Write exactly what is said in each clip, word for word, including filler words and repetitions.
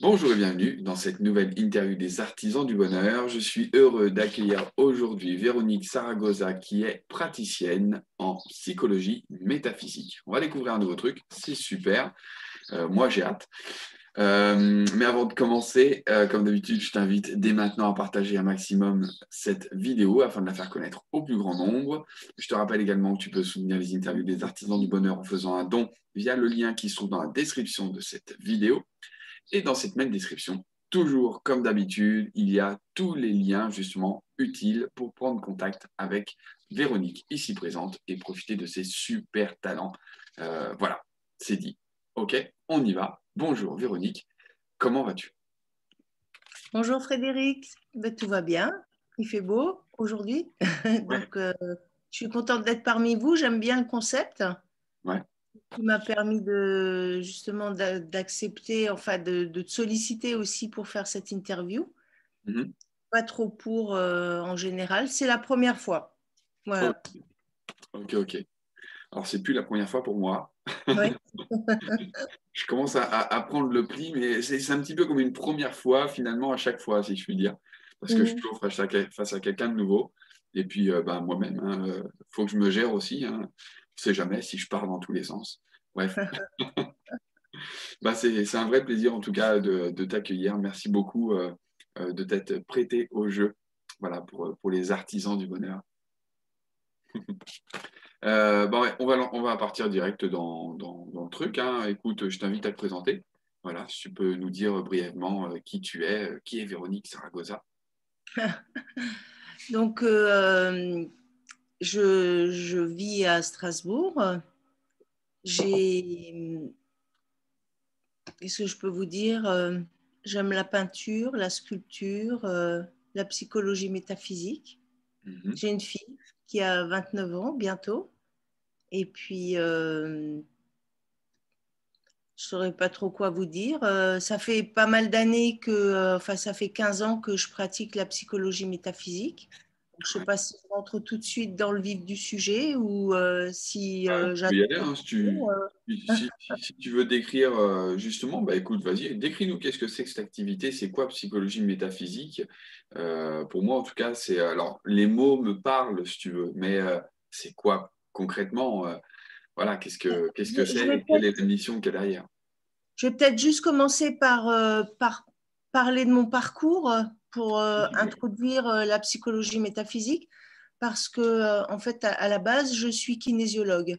Bonjour et bienvenue dans cette nouvelle interview des artisans du bonheur. Je suis heureux d'accueillir aujourd'hui Véronique Saragoza qui est praticienne en psychologie métaphysique. On va découvrir un nouveau truc, c'est super, euh, moi j'ai hâte. Euh, mais avant de commencer, euh, comme d'habitude, je t'invite dès maintenant à partager un maximum cette vidéo afin de la faire connaître au plus grand nombre. Je te rappelle également que tu peux soutenir les interviews des artisans du bonheur en faisant un don via le lien qui se trouve dans la description de cette vidéo. Et dans cette même description, toujours comme d'habitude, il y a tous les liens justement utiles pour prendre contact avec Véronique ici présente et profiter de ses super talents. Euh, voilà, c'est dit. Ok, on y va. Bonjour Véronique, comment vas-tu? Bonjour Frédéric, ben, tout va bien, il fait beau aujourd'hui, ouais. Donc euh, je suis contente d'être parmi vous, j'aime bien le concept, ouais. Qui m'a permis de, justement d'accepter, enfin de, de te solliciter aussi pour faire cette interview, mm-hmm. Pas trop pour euh, en général, c'est la première fois. Voilà. Ok, ok. okay. Alors, c'est plus la première fois pour moi. Ouais. Je commence à, à, à prendre le pli, mais c'est un petit peu comme une première fois, finalement, à chaque fois, si je puis dire. Parce que mmh. je suis toujours face à, face à quelqu'un de nouveau. Et puis, euh, bah, moi-même, il hein, euh, faut que je me gère aussi. Hein. Je ne sais jamais si je pars dans tous les sens. Bref. bah, c'est un vrai plaisir, en tout cas, de, de t'accueillir. Merci beaucoup euh, de t'être prêté au jeu. Voilà, pour, pour les artisans du bonheur. Euh, bon, on, va, on va partir direct dans, dans, dans le truc. Hein. Écoute, je t'invite à te présenter. Voilà, si tu peux nous dire brièvement qui tu es, qui est Véronique Saragoza. Donc, euh, je, je vis à Strasbourg. J'ai, qu'est-ce que je peux vous dire? J'aime la peinture, la sculpture, la psychologie métaphysique. Mm-hmm. J'ai une fille qui a vingt-neuf ans bientôt. Et puis, euh, je ne saurais pas trop quoi vous dire. Euh, ça fait pas mal d'années que, euh, enfin, ça fait quinze ans que je pratique la psychologie métaphysique. Donc, je ne sais pas si je rentre tout de suite dans le vif du sujet ou euh, si euh, ah, j'attends. Hein, si, tu, euh... si, si, si tu veux décrire, euh, justement, bah, écoute, vas-y, décris-nous qu'est-ce que c'est que cette activité, c'est quoi psychologie métaphysique. Euh, pour moi, en tout cas, c'est. Alors, les mots me parlent, si tu veux, mais euh, c'est quoi concrètement euh, voilà, qu'est-ce que qu'est-ce que c'est? Quelle est la mission qu'il y a derrière? Je vais peut-être juste commencer par, euh, par parler de mon parcours pour euh, introduire euh, la psychologie métaphysique, parce que, euh, en fait, à, à la base, je suis kinésiologue.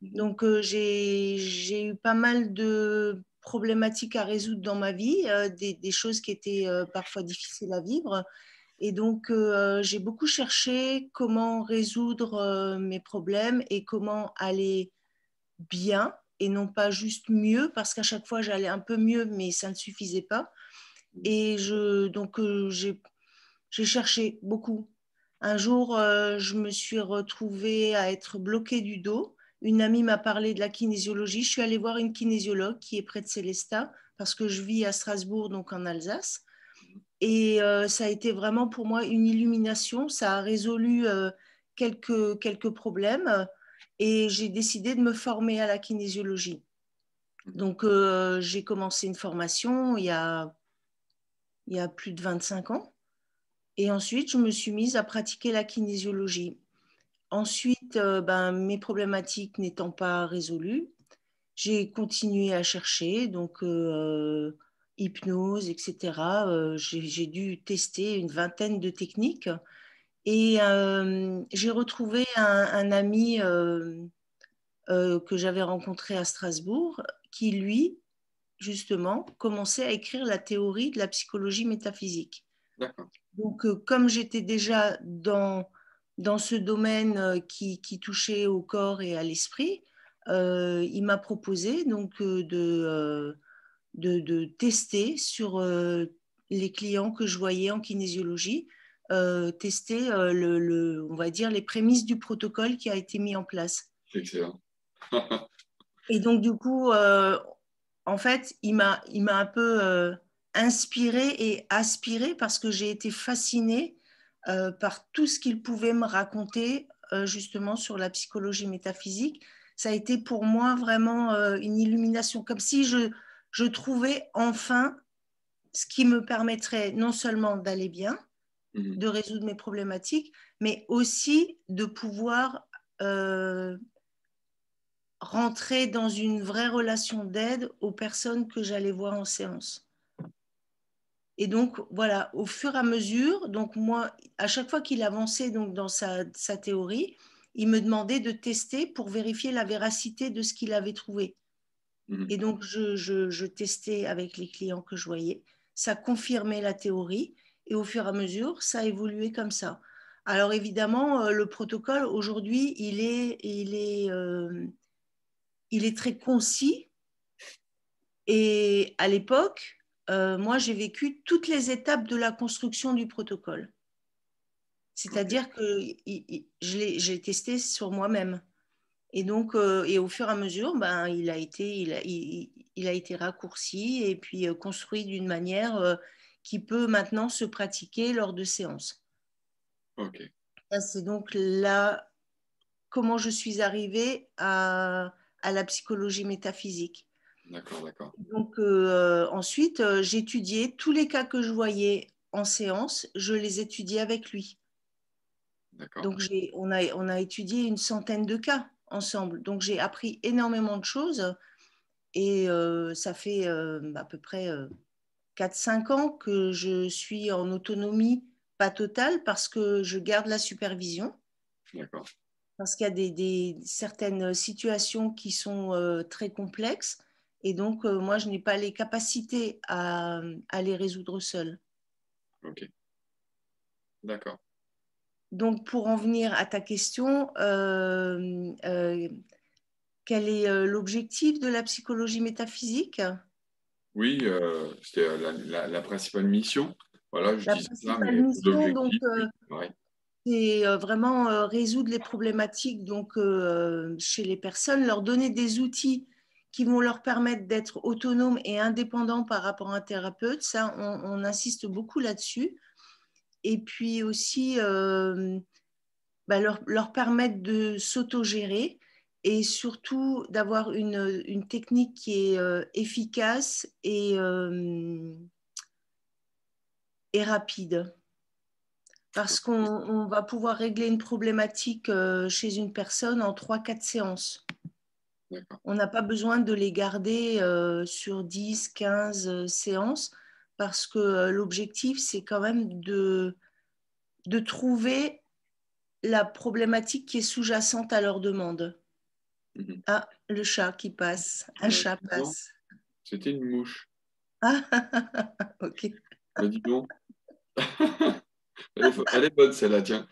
Donc, euh, j'ai eu pas mal de problématiques à résoudre dans ma vie, euh, des, des choses qui étaient euh, parfois difficiles à vivre. Et donc, euh, j'ai beaucoup cherché comment résoudre euh, mes problèmes et comment aller bien et non pas juste mieux, parce qu'à chaque fois, j'allais un peu mieux, mais ça ne suffisait pas. Et je, donc, euh, j'ai cherché beaucoup. Un jour, euh, je me suis retrouvée à être bloquée du dos. Une amie m'a parlé de la kinésiologie. Je suis allée voir une kinésiologue qui est près de Célestat, parce que je vis à Strasbourg, donc en Alsace. Et euh, ça a été vraiment pour moi une illumination. Ça a résolu euh, quelques, quelques problèmes. Et j'ai décidé de me former à la kinésiologie. Donc, euh, j'ai commencé une formation il y a... il y a plus de vingt-cinq ans. Et ensuite, je me suis mise à pratiquer la kinésiologie. Ensuite, euh, ben, mes problématiques n'étant pas résolues, j'ai continué à chercher, donc euh, hypnose, et cetera. Euh, j'ai dû tester une vingtaine de techniques. Et euh, j'ai retrouvé un, un ami euh, euh, que j'avais rencontré à Strasbourg qui, lui, justement, commencer à écrire la théorie de la psychologie métaphysique. Donc, euh, comme j'étais déjà dans, dans ce domaine euh, qui, qui touchait au corps et à l'esprit, euh, il m'a proposé donc, euh, de, euh, de, de tester sur euh, les clients que je voyais en kinésiologie, euh, tester, euh, le, le, on va dire, les prémices du protocole qui a été mis en place. Excellent. Et donc, du coup... Euh, en fait, il m'a un peu euh, inspirée et aspirée, parce que j'ai été fascinée euh, par tout ce qu'il pouvait me raconter euh, justement sur la psychologie métaphysique. Ça a été pour moi vraiment euh, une illumination, comme si je, je trouvais enfin ce qui me permettrait non seulement d'aller bien, mmh. de résoudre mes problématiques, mais aussi de pouvoir euh, rentrer dans une vraie relation d'aide aux personnes que j'allais voir en séance. Et donc, voilà, au fur et à mesure, donc moi, à chaque fois qu'il avançait donc, dans sa, sa théorie, il me demandait de tester pour vérifier la véracité de ce qu'il avait trouvé. Mmh. Et donc, je, je, je testais avec les clients que je voyais. Ça confirmait la théorie et au fur et à mesure, ça évoluait comme ça. Alors, évidemment, le protocole, aujourd'hui, il est, il est, euh, il est très concis. Et à l'époque... Euh, moi, j'ai vécu toutes les étapes de la construction du protocole. C'est-à-dire que il, il, je l'ai, j'ai testé sur moi-même. Et donc, euh, et au fur et à mesure, ben, il a été, il a, il, il a été raccourci et puis euh, construit d'une manière euh, qui peut maintenant se pratiquer lors de séances. Ok. Ça, c'est donc là comment je suis arrivée à, à la psychologie métaphysique. D'accord, d'accord. Donc, euh, ensuite, euh, j'étudiais tous les cas que je voyais en séance, je les étudiais avec lui. D'accord. Donc, j'ai, on a, on a étudié une centaine de cas ensemble. Donc, j'ai appris énormément de choses et euh, ça fait euh, à peu près euh, quatre à cinq ans que je suis en autonomie, pas totale, parce que je garde la supervision. D'accord. Parce qu'il y a des, des, certaines situations qui sont euh, très complexes. Et donc, euh, moi, je n'ai pas les capacités à, à les résoudre seule. Ok. D'accord. Donc, pour en venir à ta question, euh, euh, quel est euh, l'objectif de la psychologie métaphysique? Oui, euh, c'était la, la, la principale mission. Voilà, je dis ça, mais l'objectif, donc, euh, oui. C'est euh, vraiment euh, résoudre les problématiques donc, euh, chez les personnes, leur donner des outils qui vont leur permettre d'être autonomes et indépendants par rapport à un thérapeute. Ça, on, on insiste beaucoup là-dessus. Et puis aussi, euh, bah leur, leur permettre de s'autogérer et surtout d'avoir une, une technique qui est euh, efficace et, euh, et rapide. Parce qu'on on va pouvoir régler une problématique euh, chez une personne en trois à quatre séances. On n'a pas besoin de les garder euh, sur dix à quinze euh, séances parce que euh, l'objectif, c'est quand même de, de trouver la problématique qui est sous-jacente à leur demande. Mm-hmm. Ah, le chat qui passe. Un euh, chat non, passe. C'était une mouche. Ah, ok. Bah, dis donc. elle, est, elle est bonne, celle-là, tiens.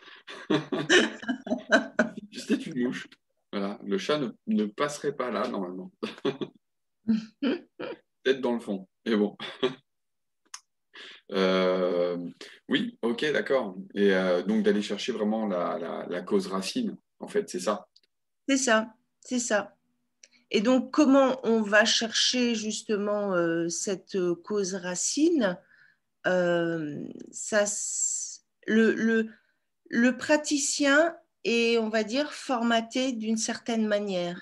C'était une mouche. Voilà, le chat ne, ne passerait pas là, normalement. Peut-être dans le fond, mais bon. euh, oui, ok, d'accord. Et euh, donc, d'aller chercher vraiment la, la, la cause racine, en fait, c'est ça. C'est ça, c'est ça. Et donc, comment on va chercher justement euh, cette cause racine euh, ça, le, le, le praticien... et on va dire formaté d'une certaine manière,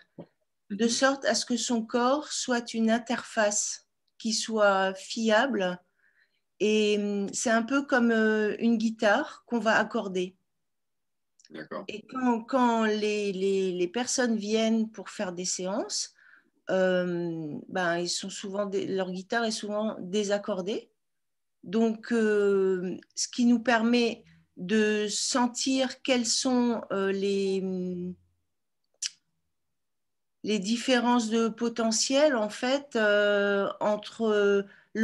de sorte à ce que son corps soit une interface qui soit fiable. Et c'est un peu comme une guitare qu'on va accorder. D'accord. Et quand, quand les, les, les personnes viennent pour faire des séances, euh, ben, ils sont souvent des, leur guitare est souvent désaccordée. Donc, euh, ce qui nous permet... de sentir quelles sont euh, les, les différences de potentiel en fait, euh, entre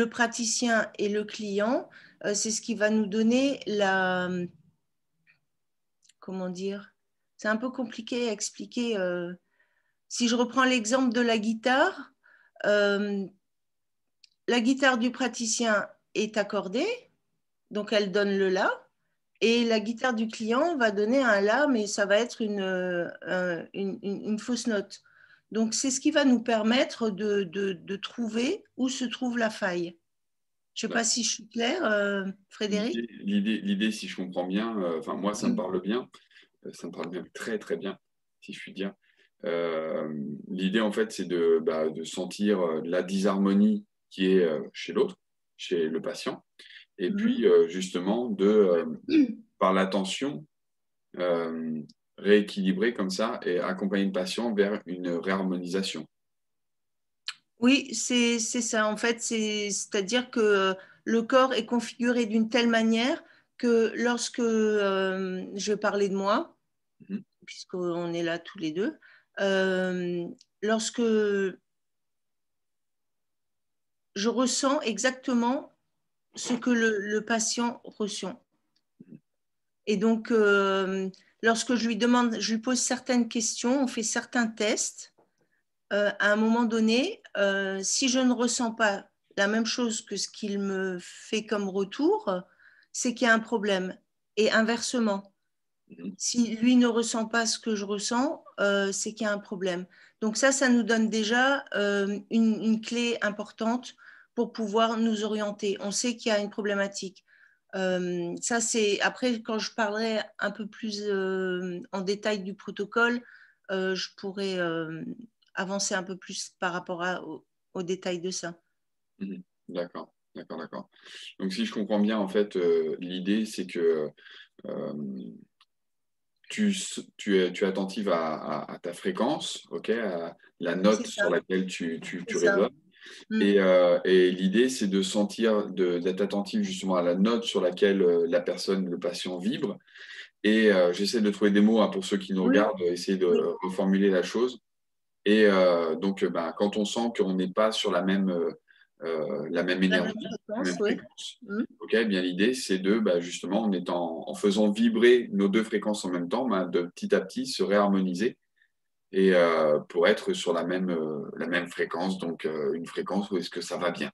le praticien et le client. Euh, c'est ce qui va nous donner la... Comment dire ? C'est un peu compliqué à expliquer. Euh, si je reprends l'exemple de la guitare, euh, la guitare du praticien est accordée, donc elle donne le la. Et la guitare du client va donner un la, mais ça va être une, euh, une, une, une fausse note. Donc, c'est ce qui va nous permettre de, de, de trouver où se trouve la faille. Je ne sais bah, pas si je suis claire, euh, Frédéric. L'idée, l'idée, si je comprends bien, enfin euh, moi, ça me parle bien. Euh, ça me parle bien, très, très bien, si je puis dire. Euh, l'idée, en fait, c'est de, bah, de sentir la disharmonie qui est euh, chez l'autre, chez le patient, et mmh. puis euh, justement de, euh, mmh. par l'attention, euh, rééquilibrer comme ça et accompagner le patient vers une réharmonisation. Oui, c'est ça en fait, c'est-à-dire que le corps est configuré d'une telle manière que lorsque euh, je parlais de moi, mmh. puisqu'on est là tous les deux, euh, lorsque je ressens exactement ce que le, le patient ressent. Et donc, euh, lorsque je lui demande, je lui pose certaines questions, on fait certains tests, euh, à un moment donné, euh, si je ne ressens pas la même chose que ce qu'il me fait comme retour, c'est qu'il y a un problème. Et inversement, si lui ne ressent pas ce que je ressens, euh, c'est qu'il y a un problème. Donc ça, ça nous donne déjà euh, une, une clé importante pour pouvoir nous orienter. On sait qu'il y a une problématique. Euh, ça, c'est après, quand je parlerai un peu plus euh, en détail du protocole, euh, je pourrai euh, avancer un peu plus par rapport à, au, au détail de ça. Mmh. D'accord, d'accord, d'accord. Donc, si je comprends bien, en fait, euh, l'idée, c'est que euh, tu, tu, es, tu es attentive à, à, à ta fréquence, okay, à la note sur laquelle tu, tu, tu résonnes. Et, euh, et l'idée, c'est de sentir, d'être attentif justement à la note sur laquelle euh, la personne, le patient vibre. Et euh, j'essaie de trouver des mots hein, pour ceux qui nous oui. regardent, essayer de oui. reformuler la chose. Et euh, donc, bah, quand on sent qu'on n'est pas sur la même, euh, la même énergie, la même fréquence, oui. okay, eh bien l'idée, c'est de bah, justement, en, étant, en faisant vibrer nos deux fréquences en même temps, bah, de petit à petit se réharmoniser. Et euh, pour être sur la même, euh, la même fréquence, donc euh, une fréquence où est-ce que ça va bien.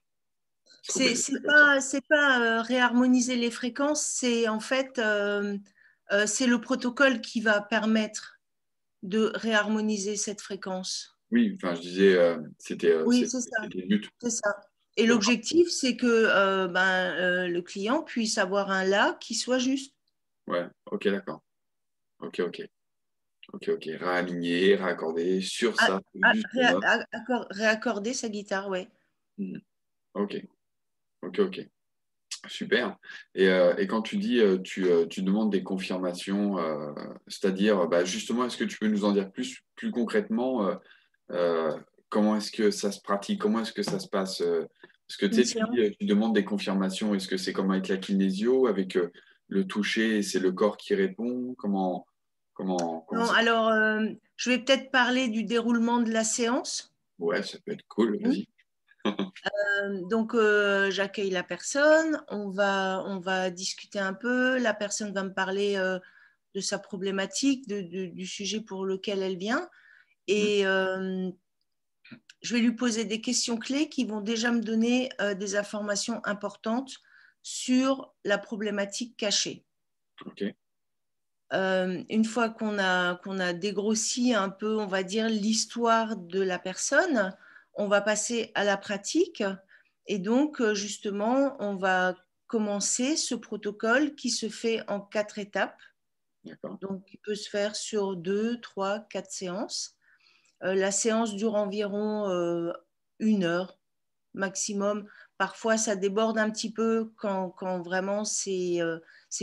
C'est pas, pas euh, réharmoniser les fréquences, c'est en fait, euh, euh, c'est le protocole qui va permettre de réharmoniser cette fréquence. Oui, enfin je disais, euh, c'était euh, oui, c'est ça. C'est ça. Et l'objectif, c'est que euh, ben, euh, le client puisse avoir un là qui soit juste. Ouais, ok, d'accord. Ok, ok. Ok, ok, réaligner, réaccorder sur à, ça. À, réa réaccorder sa guitare, oui. Mmh. Ok, ok, ok. Super. Et, euh, et quand tu dis, tu, tu demandes des confirmations, euh, c'est-à-dire, bah, justement, est-ce que tu peux nous en dire plus, plus concrètement euh, euh, comment est-ce que ça se pratique, comment est-ce que ça se passe euh, parce que tu, sais, tu, tu demandes des confirmations, est-ce que c'est comme avec la kinésio, avec euh, le toucher, c'est le corps qui répond, comment... Comment, comment non, ça... Alors, euh, je vais peut-être parler du déroulement de la séance. Ouais, ça peut être cool, vas-y. euh, donc, euh, j'accueille la personne, on va, on va discuter un peu, la personne va me parler euh, de sa problématique, de, de, du sujet pour lequel elle vient, et euh, je vais lui poser des questions clés qui vont déjà me donner euh, des informations importantes sur la problématique cachée. Ok. Euh, une fois qu'on a, qu'on a dégrossi un peu, on va dire, l'histoire de la personne, on va passer à la pratique. Et donc, justement, on va commencer ce protocole qui se fait en quatre étapes. Donc, il peut se faire sur deux, trois, quatre séances. Euh, la séance dure environ euh, une heure maximum. Parfois, ça déborde un petit peu quand, quand vraiment c'est euh,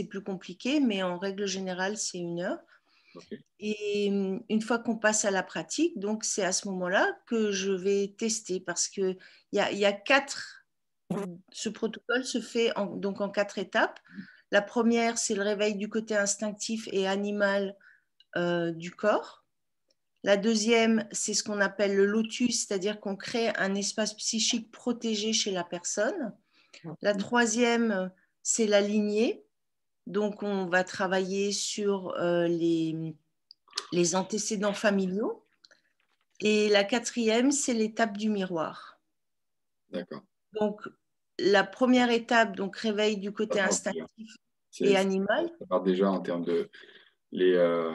plus compliqué, mais en règle générale, c'est une heure. Okay. Et une fois qu'on passe à la pratique, donc c'est à ce moment-là que je vais tester parce qu'il y a, y a quatre... Ce protocole se fait en, donc en quatre étapes. La première, c'est le réveil du côté instinctif et animal euh, du corps. La deuxième, c'est ce qu'on appelle le lotus, c'est-à-dire qu'on crée un espace psychique protégé chez la personne. La troisième, c'est la lignée. Donc, on va travailler sur euh, les, les antécédents familiaux. Et la quatrième, c'est l'étape du miroir. D'accord. Donc, la première étape, donc réveil du côté instinctif et animal. Ça part déjà en termes de... les euh,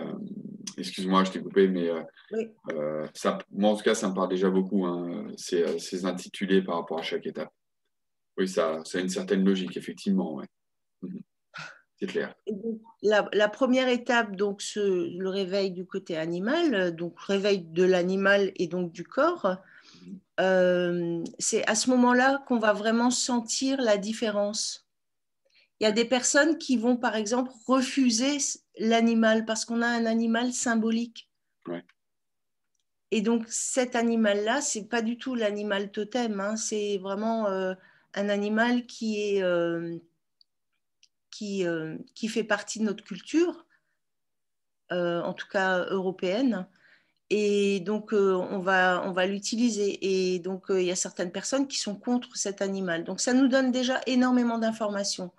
excuse-moi je t'ai coupé mais euh, oui. euh, ça, moi en tout cas ça me parle déjà beaucoup hein, ces, ces intitulés par rapport à chaque étape. Oui, ça, ça a une certaine logique effectivement, ouais. C'est clair. Et donc, la, la première étape donc ce, le réveil du côté animal, donc réveil de l'animal et donc du corps. euh, c'est à ce moment-là qu'on va vraiment sentir la différence. Il y a des personnes qui vont, par exemple, refuser l'animal parce qu'on a un animal symbolique. Ouais. Et donc, cet animal-là, ce n'est pas du tout l'animal totem, hein, c'est vraiment euh, un animal qui, est, euh, qui, euh, qui fait partie de notre culture, euh, en tout cas européenne. Et donc, euh, on va, on va l'utiliser. Et donc, euh, il y a certaines personnes qui sont contre cet animal. Donc, ça nous donne déjà énormément d'informations.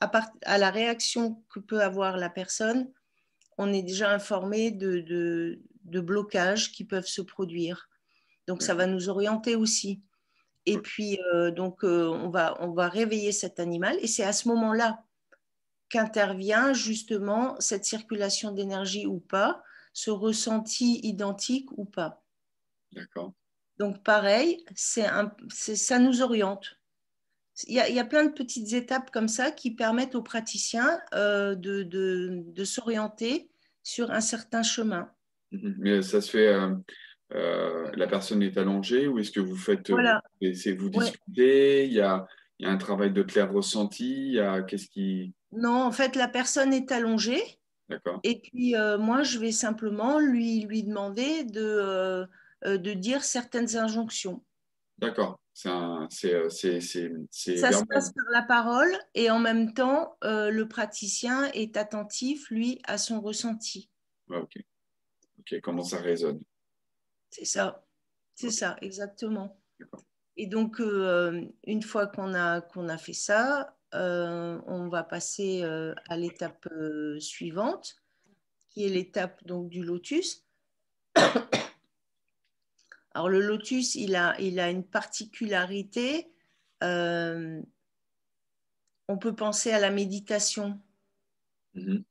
À part, à la réaction que peut avoir la personne, on est déjà informé de, de, de blocages qui peuvent se produire. Donc, ça va nous orienter aussi. Et puis, euh, donc, euh, on va, on va réveiller cet animal. Et c'est à ce moment-là qu'intervient justement cette circulation d'énergie ou pas, ce ressenti identique ou pas. D'accord. Donc, pareil, c'est un, c'est, ça nous oriente. Il y a, il y a plein de petites étapes comme ça qui permettent aux praticiens euh, de, de, de s'orienter sur un certain chemin. Mais ça se fait, euh, euh, la personne est allongée ou est-ce que vous faites, voilà. euh, c'est vous discutez, ouais. il, y a, il y a un travail de clair ressenti, il y a, qu'est-ce qui... Non, en fait, la personne est allongée. Et puis, euh, moi, je vais simplement lui, lui demander de, euh, de dire certaines injonctions. D'accord. Ça se passe par la parole et en même temps, euh, le praticien est attentif, lui, à son ressenti. Ah, okay. OK. Comment ça résonne. C'est ça. C'est okay. ça, exactement. Et donc, euh, une fois qu'on a, qu'on a fait ça... Euh, on va passer euh, à l'étape euh, suivante, qui est l'étape donc du lotus. Alors le lotus, il a, il a une particularité. Euh, on peut penser à la méditation. Mm-hmm.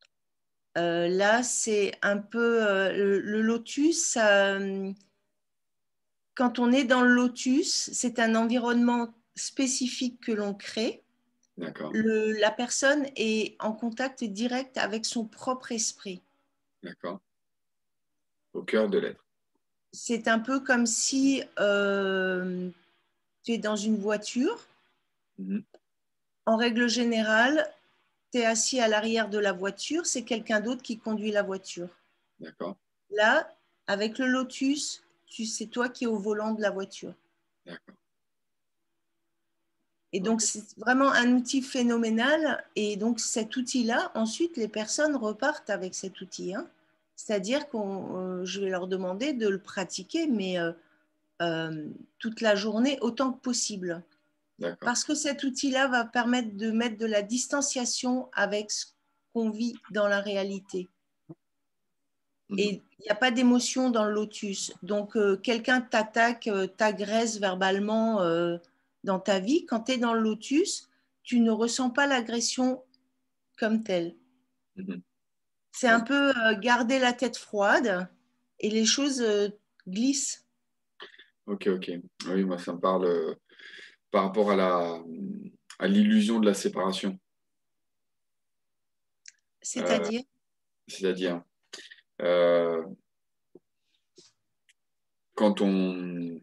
euh, là, c'est un peu euh, le, le lotus. Ça, euh, quand on est dans le lotus, c'est un environnement spécifique que l'on crée. Le, la personne est en contact direct avec son propre esprit. D'accord. Au cœur de l'être. C'est un peu comme si euh, tu es dans une voiture. Mm-hmm. En règle générale, tu es assis à l'arrière de la voiture, c'est quelqu'un d'autre qui conduit la voiture. D'accord. Là, avec le lotus, tu, c'est toi qui es au volant de la voiture. D'accord. Et donc, c'est vraiment un outil phénoménal. Et donc, cet outil-là, ensuite, les personnes repartent avec cet outil. Hein. C'est-à-dire que euh, je vais leur demander de le pratiquer, mais euh, euh, toute la journée, autant que possible. D'accord. Parce que cet outil-là va permettre de mettre de la distanciation avec ce qu'on vit dans la réalité. Mmh. Et il n'y a pas d'émotion dans le lotus. Donc, euh, quelqu'un t'attaque, euh, t'agresse verbalement... Euh, dans ta vie, quand tu es dans le lotus, tu ne ressens pas l'agression comme telle. Mmh. C'est un peu euh, garder la tête froide et les choses euh, glissent. Ok, ok. Oui, moi, ça me parle euh, par rapport à la, à l'illusion de la séparation. C'est-à-dire ? euh, C'est-à-dire, euh, quand on...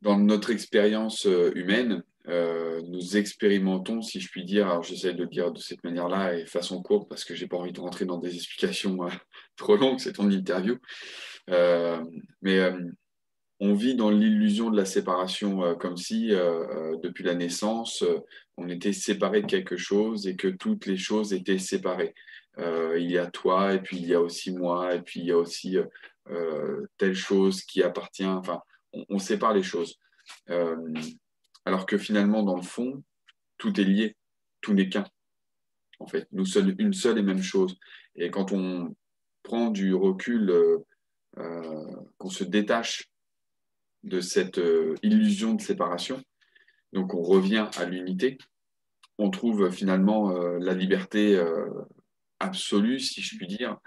Dans notre expérience humaine, euh, nous expérimentons, si je puis dire, alors j'essaie de le dire de cette manière-là et façon courte parce que je n'ai pas envie de rentrer dans des explications euh, trop longues, c'est ton interview, euh, mais euh, on vit dans l'illusion de la séparation euh, comme si, euh, depuis la naissance, euh, on était séparé de quelque chose et que toutes les choses étaient séparées. Euh, il y a toi, et puis il y a aussi moi, et puis il y a aussi euh, euh, telle chose qui appartient... Enfin, On, on sépare les choses, euh, alors que finalement, dans le fond, tout est lié, tout n'est qu'un. En fait, nous sommes une seule et même chose. Et quand on prend du recul, euh, euh, qu'on se détache de cette euh, illusion de séparation, donc on revient à l'unité, on trouve finalement euh, la liberté euh, absolue, si je puis dire.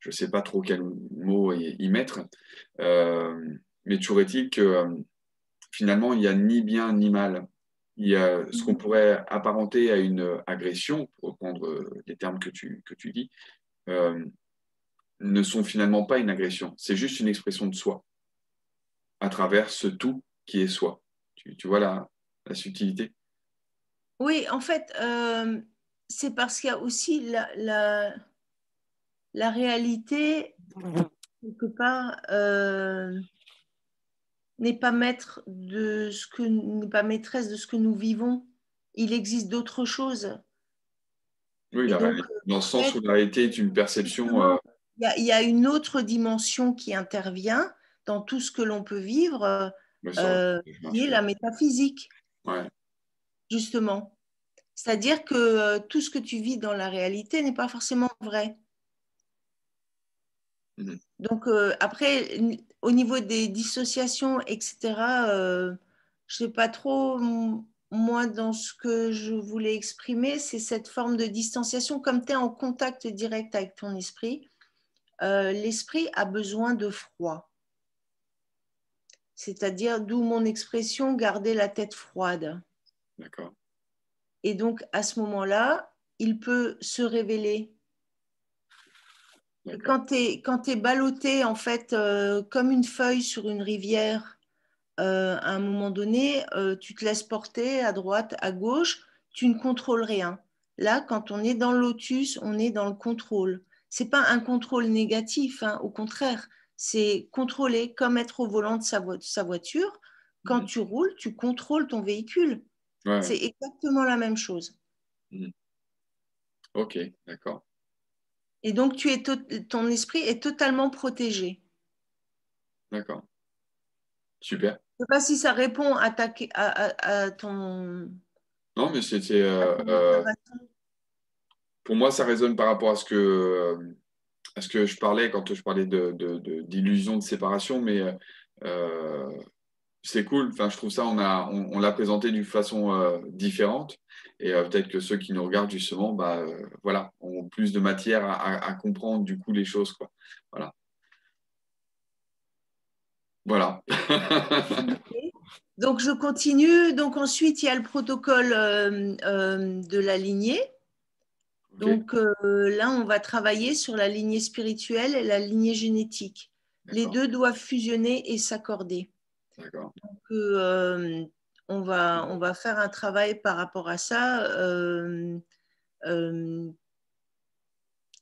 Je ne sais pas trop quel mot y, y mettre. Euh, Mais toujours est-il que euh, finalement, il n'y a ni bien ni mal. Il y a ce qu'on pourrait apparenter à une agression, pour reprendre euh, les termes que tu, que tu dis, euh, ne sont finalement pas une agression. C'est juste une expression de soi. à travers ce tout qui est soi. Tu, tu vois la, la subtilité? Oui, en fait, euh, c'est parce qu'il y a aussi la, la, la réalité, quelque part, euh, n'est pas maître de ce que, n'est pas maîtresse de ce que nous vivons. Il existe d'autres choses. Oui, la donc, réalité, dans le sens fait, où la réalité est une perception. Il euh... y, y a une autre dimension qui intervient dans tout ce que l'on peut vivre, euh, qui est la métaphysique. Ouais. Justement. C'est-à-dire que euh, tout ce que tu vis dans la réalité n'est pas forcément vrai. Mmh. Donc, euh, après, au niveau des dissociations, et cetera, euh, je ne sais pas trop. Moi, dans ce que je voulais exprimer, c'est cette forme de distanciation. Comme tu es en contact direct avec ton esprit, euh, l'esprit a besoin de froid. C'est-à-dire, d'où mon expression, garder la tête froide. D'accord. Et donc, à ce moment-là, il peut se révéler. Quand tu es, quand tu es ballotté, en fait, euh, comme une feuille sur une rivière, Euh, à un moment donné, euh, tu te laisses porter à droite, à gauche, tu ne contrôles rien. Là, quand on est dans le lotus, on est dans le contrôle. Ce n'est pas un contrôle négatif, hein, au contraire, c'est contrôler comme être au volant de sa, vo- de sa voiture. Quand mmh. tu roules, tu contrôles ton véhicule. Ouais. C'est exactement la même chose. Mmh. Ok, d'accord. Et donc, tu es to- ton esprit est totalement protégé. D'accord. Super. Je ne sais pas si ça répond à, ta, à, à, à ton... Non, mais c'était... Euh, euh, pour moi, ça résonne par rapport à ce que, à ce que je parlais quand je parlais de, de, de, d'illusion de séparation, mais euh, c'est cool. Enfin, je trouve ça, on, a, on, on l'a présenté d'une façon euh, différente et euh, peut-être que ceux qui nous regardent, justement, bah, euh, voilà, ont plus de matière à, à, à comprendre, du coup, les choses, quoi. Voilà. Voilà. Okay. Donc, je continue. Donc, ensuite, il y a le protocole euh, euh, de la lignée. Okay. Donc, euh, là, on va travailler sur la lignée spirituelle et la lignée génétique. D'accord. Les deux doivent fusionner et s'accorder. D'accord. Donc, euh, on, va, on va faire un travail par rapport à ça euh, euh,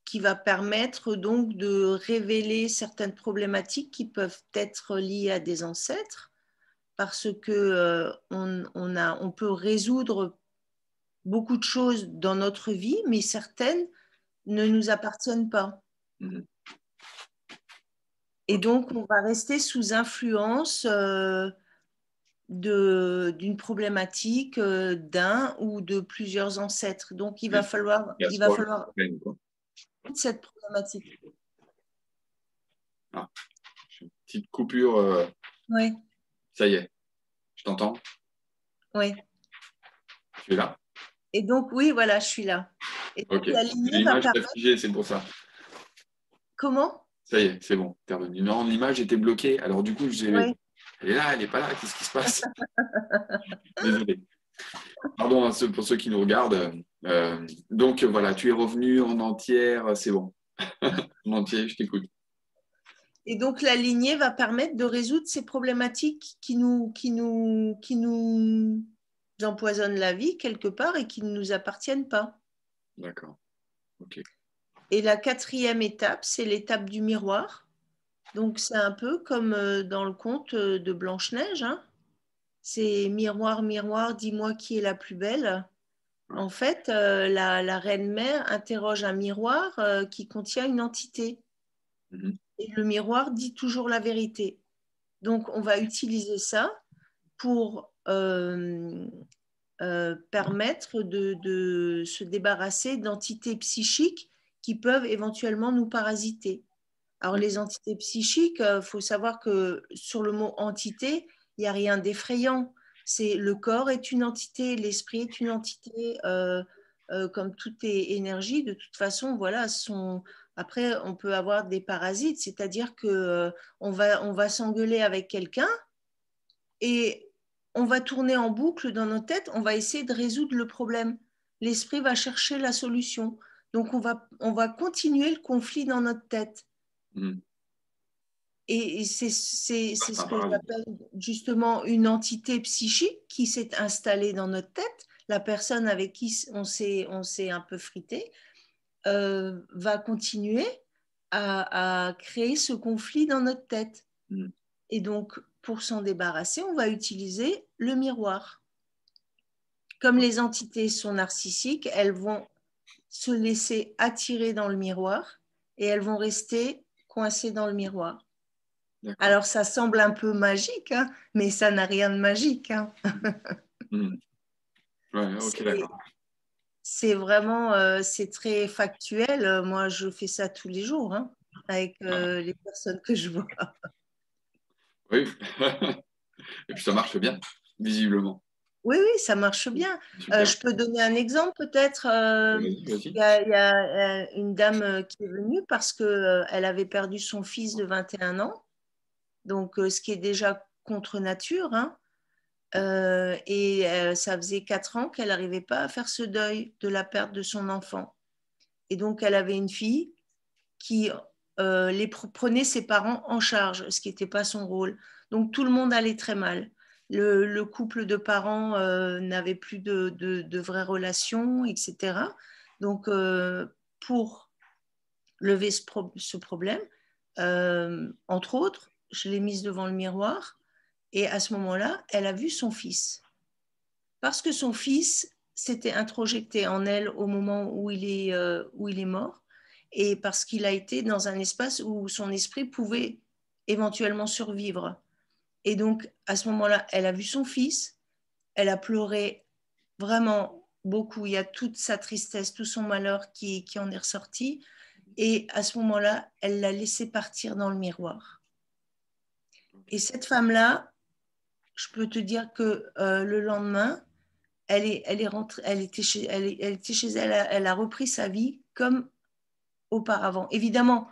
qui va permettre donc de révéler certaines problématiques qui peuvent être liées à des ancêtres, parce que euh, on, on, a, on peut résoudre beaucoup de choses dans notre vie, mais certaines ne nous appartiennent pas. Mmh. Et donc, on va rester sous influence euh, de, d'une problématique euh, d'un ou de plusieurs ancêtres. Donc, il va falloir... Il va falloir... cette problématique. Ah, j'ai une petite coupure. Euh... Oui. Ça y est, je t'entends. Oui. Tu es là. Et donc, oui, voilà, je suis là. Et ok. La l'image t'a figé, c'est pour ça. Comment ? Ça y est, c'est bon, t'es revenu. Non, l'image était bloquée. Alors, du coup, je disais, oui. Elle est là, elle n'est pas là, qu'est-ce qui se passe ? Désolé. Pardon pour ceux qui nous regardent. Euh, donc voilà, tu es revenu en entière, c'est bon. En entier, je t'écoute. Et donc la lignée va permettre de résoudre ces problématiques qui nous, qui nous, qui nous empoisonnent la vie quelque part et qui ne nous appartiennent pas. D'accord. Okay. Et la quatrième étape, c'est l'étape du miroir. Donc c'est un peu comme dans le conte de Blanche-Neige, hein. C'est miroir, miroir, dis-moi qui est la plus belle. En fait, euh, la, la reine-mère interroge un miroir euh, qui contient une entité. Mmh. Et le miroir dit toujours la vérité. Donc, on va utiliser ça pour euh, euh, permettre de, de se débarrasser d'entités psychiques qui peuvent éventuellement nous parasiter. Alors, les entités psychiques, il euh, faut savoir que sur le mot « entité », il n'y a rien d'effrayant. C'est le corps est une entité, l'esprit est une entité, euh, euh, comme tout est énergie, de toute façon, voilà, son... après, on peut avoir des parasites, c'est-à-dire qu'on euh, va, on va s'engueuler avec quelqu'un et on va tourner en boucle dans nos têtes, on va essayer de résoudre le problème. L'esprit va chercher la solution. Donc, on va, on va continuer le conflit dans notre tête. Mmh. Et c'est ce que j'appelle justement une entité psychique qui s'est installée dans notre tête. La personne avec qui on s'est un peu frité euh, va continuer à, à créer ce conflit dans notre tête. Mm. Et donc, pour s'en débarrasser, on va utiliser le miroir. Comme les entités sont narcissiques, elles vont se laisser attirer dans le miroir et elles vont rester coincées dans le miroir. Alors, ça semble un peu magique, hein, mais ça n'a rien de magique. Hein. Mmh. Ouais, okay, d'accord. C'est vraiment, euh, c'est très factuel. Moi, je fais ça tous les jours hein, avec euh, ah. les personnes que je vois. Oui, et puis ça marche bien, visiblement. Oui, oui, ça marche bien. Euh, je peux donner un exemple peut-être. Euh, il y a, il y a une dame qui est venue parce qu'elle euh, avait perdu son fils de vingt et un ans, donc euh, ce qui est déjà contre nature. Hein, euh, et euh, ça faisait quatre ans qu'elle n'arrivait pas à faire ce deuil de la perte de son enfant. Et donc, elle avait une fille qui euh, les prenait ses parents en charge, ce qui n'était pas son rôle. Donc, tout le monde allait très mal. Le, le couple de parents euh, n'avait plus de, de, de vraies relations, et cetera. Donc, euh, pour lever ce, pro ce problème, euh, entre autres, je l'ai mise devant le miroir et à ce moment-là, elle a vu son fils. Parce que son fils s'était introjecté en elle au moment où il est, euh, où il est mort et parce qu'il a été dans un espace où son esprit pouvait éventuellement survivre. Et donc, à ce moment-là, elle a vu son fils, elle a pleuré vraiment beaucoup, il y a toute sa tristesse, tout son malheur qui, qui en est ressorti, et à ce moment-là, elle l'a laissé partir dans le miroir. Et cette femme-là, je peux te dire que euh, le lendemain, elle, est, elle, est rentrée, elle, était chez, elle, est, elle était chez elle, elle a, elle a repris sa vie comme auparavant. Évidemment,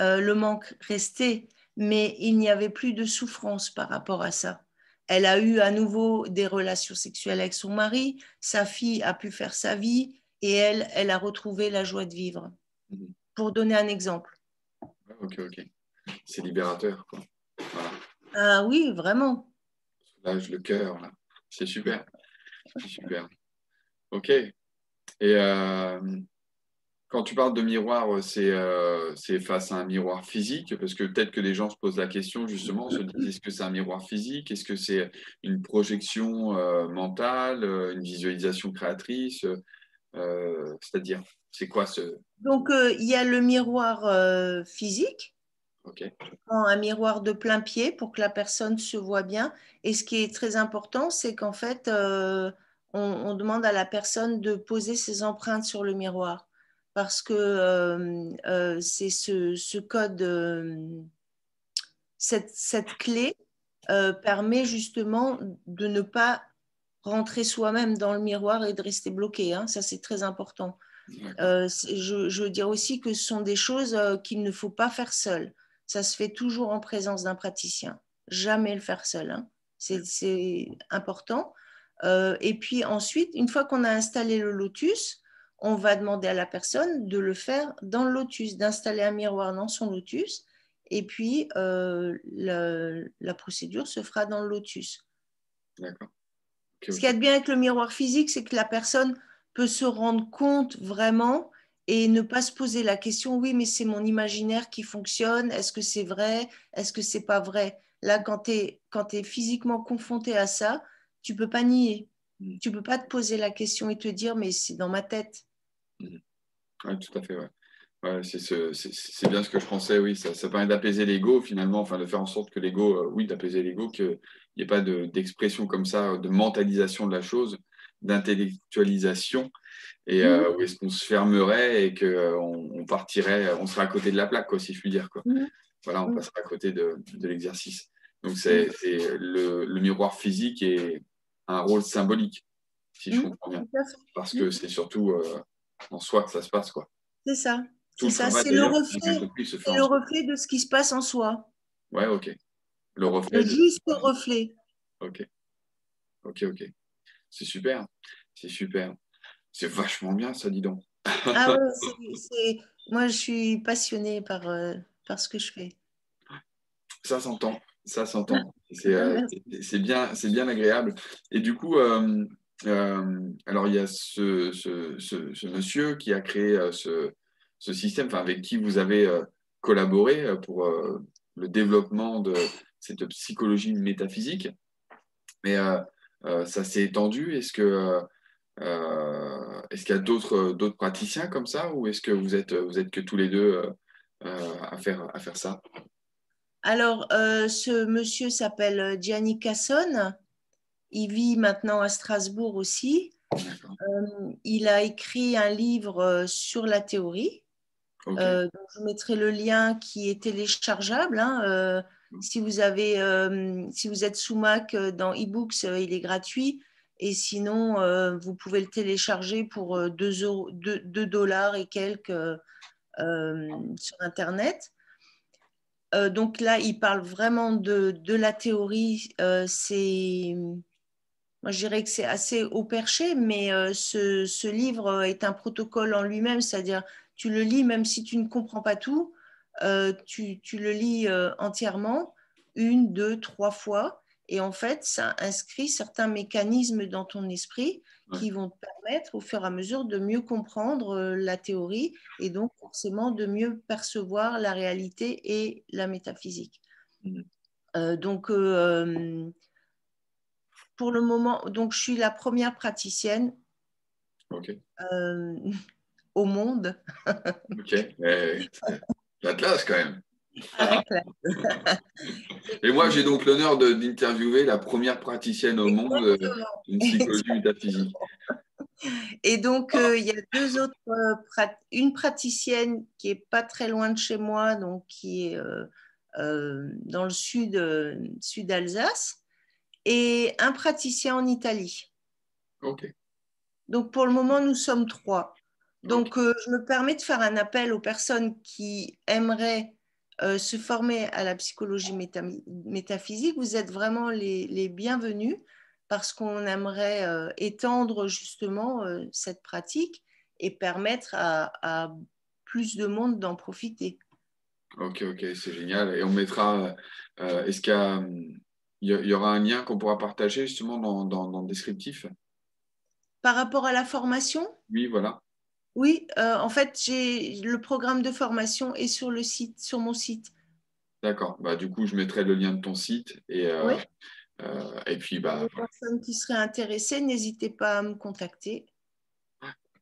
euh, le manque restait, mais il n'y avait plus de souffrance par rapport à ça. Elle a eu à nouveau des relations sexuelles avec son mari, sa fille a pu faire sa vie, et elle, elle a retrouvé la joie de vivre. Mm-hmm. Pour donner un exemple. Ok, ok. C'est libérateur, quoi. Voilà. Ah oui, vraiment. Soulage le cœur, là. C'est super. C'est super. Ok. Et euh, quand tu parles de miroir, c'est euh, face à un miroir physique, parce que peut-être que les gens se posent la question, justement, se disent, est-ce que c'est un miroir physique? Est-ce que c'est une projection euh, mentale, une visualisation créatrice? euh, C'est-à-dire, c'est quoi ce... Donc, euh, il y a le miroir euh, physique, okay. Un miroir de plein pied pour que la personne se voit bien. Et ce qui est très important, c'est qu'en fait, euh, on, on demande à la personne de poser ses empreintes sur le miroir. Parce que euh, euh, c'est ce, ce code, euh, cette, cette clé euh, permet justement de ne pas rentrer soi-même dans le miroir et de rester bloqué. Hein. Ça, c'est très important. Euh, je, je veux dire aussi que ce sont des choses euh, qu'il ne faut pas faire seul. Ça se fait toujours en présence d'un praticien. Jamais le faire seul. Hein. C'est important. Euh, et puis ensuite, une fois qu'on a installé le lotus, on va demander à la personne de le faire dans le lotus, d'installer un miroir dans son lotus, et puis euh, la, la procédure se fera dans le lotus. D'accord. Okay. Ce qu'il y a de bien avec le miroir physique, c'est que la personne peut se rendre compte vraiment et ne pas se poser la question, oui, mais c'est mon imaginaire qui fonctionne, est-ce que c'est vrai, est-ce que c'est pas vrai? Là, quand tu es, quand tu es physiquement confronté à ça, tu peux pas nier. Mm. Tu peux pas te poser la question et te dire, mais c'est dans ma tête. Oui, tout à fait. Ouais. Ouais, c'est ce, c'est bien ce que je pensais, oui. Ça, ça permet d'apaiser l'ego, finalement, enfin de faire en sorte que l'ego, euh, oui, d'apaiser l'ego, qu'il n'y ait pas d'expression de, comme ça, de mentalisation de la chose, d'intellectualisation, et euh, mmh. où est-ce qu'on se fermerait et qu'on euh, on partirait, on serait à côté de la plaque, quoi, si je puis dire. Quoi. Mmh. Voilà, on passerait à côté de, de l'exercice. Donc, c'est le, le miroir physique et un rôle symbolique, si je mmh. comprends bien. Parce que c'est surtout... Euh, en soi que ça se passe, quoi. C'est ça. C'est ça, c'est le reflet. C'est le reflet de ce qui se passe en soi. Ouais, ok. Le reflet. De... Juste le reflet. Ok. Ok, ok. C'est super. C'est super. C'est vachement bien, ça, dis donc. Ah ouais, c'est, c'est... moi, je suis passionnée par, euh, par ce que je fais. Ça s'entend, ça s'entend. C'est euh, bien, bien agréable. Et du coup, euh, euh, alors il y a ce, ce, ce, ce monsieur qui a créé euh, ce, ce système, avec qui vous avez euh, collaboré pour euh, le développement de cette psychologie métaphysique. Mais euh, euh, ça s'est étendu. Est-ce que euh, est-ce qu'il y a d'autres d'autres praticiens comme ça, ou est-ce que vous êtes vous êtes que tous les deux euh, à faire à faire ça? Alors, euh, ce monsieur s'appelle Gianni Casson. Il vit maintenant à Strasbourg aussi. Euh, il a écrit un livre sur la théorie. Okay. Euh, donc je mettrai le lien qui est téléchargeable. Hein, euh, si, vous avez, euh, si vous êtes sous Mac dans e-books, euh, il est gratuit. Et sinon, euh, vous pouvez le télécharger pour deux dollars et quelques euh, sur Internet. Euh, donc là, il parle vraiment de, de la théorie. Euh, c'est, moi, je dirais que c'est assez haut perché, mais euh, ce, ce livre est un protocole en lui-même, c'est-à-dire tu le lis même si tu ne comprends pas tout, euh, tu, tu le lis euh, entièrement, une, deux, trois fois, et en fait, ça inscrit certains mécanismes dans ton esprit ouais. qui vont te permettre au fur et à mesure de mieux comprendre euh, la théorie et donc forcément de mieux percevoir la réalité et la métaphysique. Mmh. Euh, donc, euh, pour le moment, donc, je suis la première praticienne okay. euh, au monde. Ok, euh, la classe quand même. Ah. Et moi, j'ai donc l'honneur d'interviewer la première praticienne au monde d'une psychologie métaphysique. Et donc, il euh, y a deux autres, euh, une praticienne qui n'est pas très loin de chez moi, donc qui est euh, euh, dans le sud, euh, sud Alsace, et un praticien en Italie. Ok. Donc, pour le moment, nous sommes trois. Donc, okay. euh, je me permets de faire un appel aux personnes qui aimeraient Euh, se former à la psychologie méta métaphysique, vous êtes vraiment les, les bienvenus parce qu'on aimerait euh, étendre justement euh, cette pratique et permettre à, à plus de monde d'en profiter. Ok, ok, c'est génial. Et on mettra, euh, est-ce qu'il y, um, y, y aura un lien qu'on pourra partager justement dans, dans, dans le descriptif? Par rapport à la formation? Oui, voilà. Oui, euh, en fait, j'ai le programme de formation est sur le site, sur mon site. D'accord. Bah, du coup, je mettrai le lien de ton site et euh, oui. euh, et puis bah. Les personnes qui seraient intéressées, n'hésitez pas à me contacter.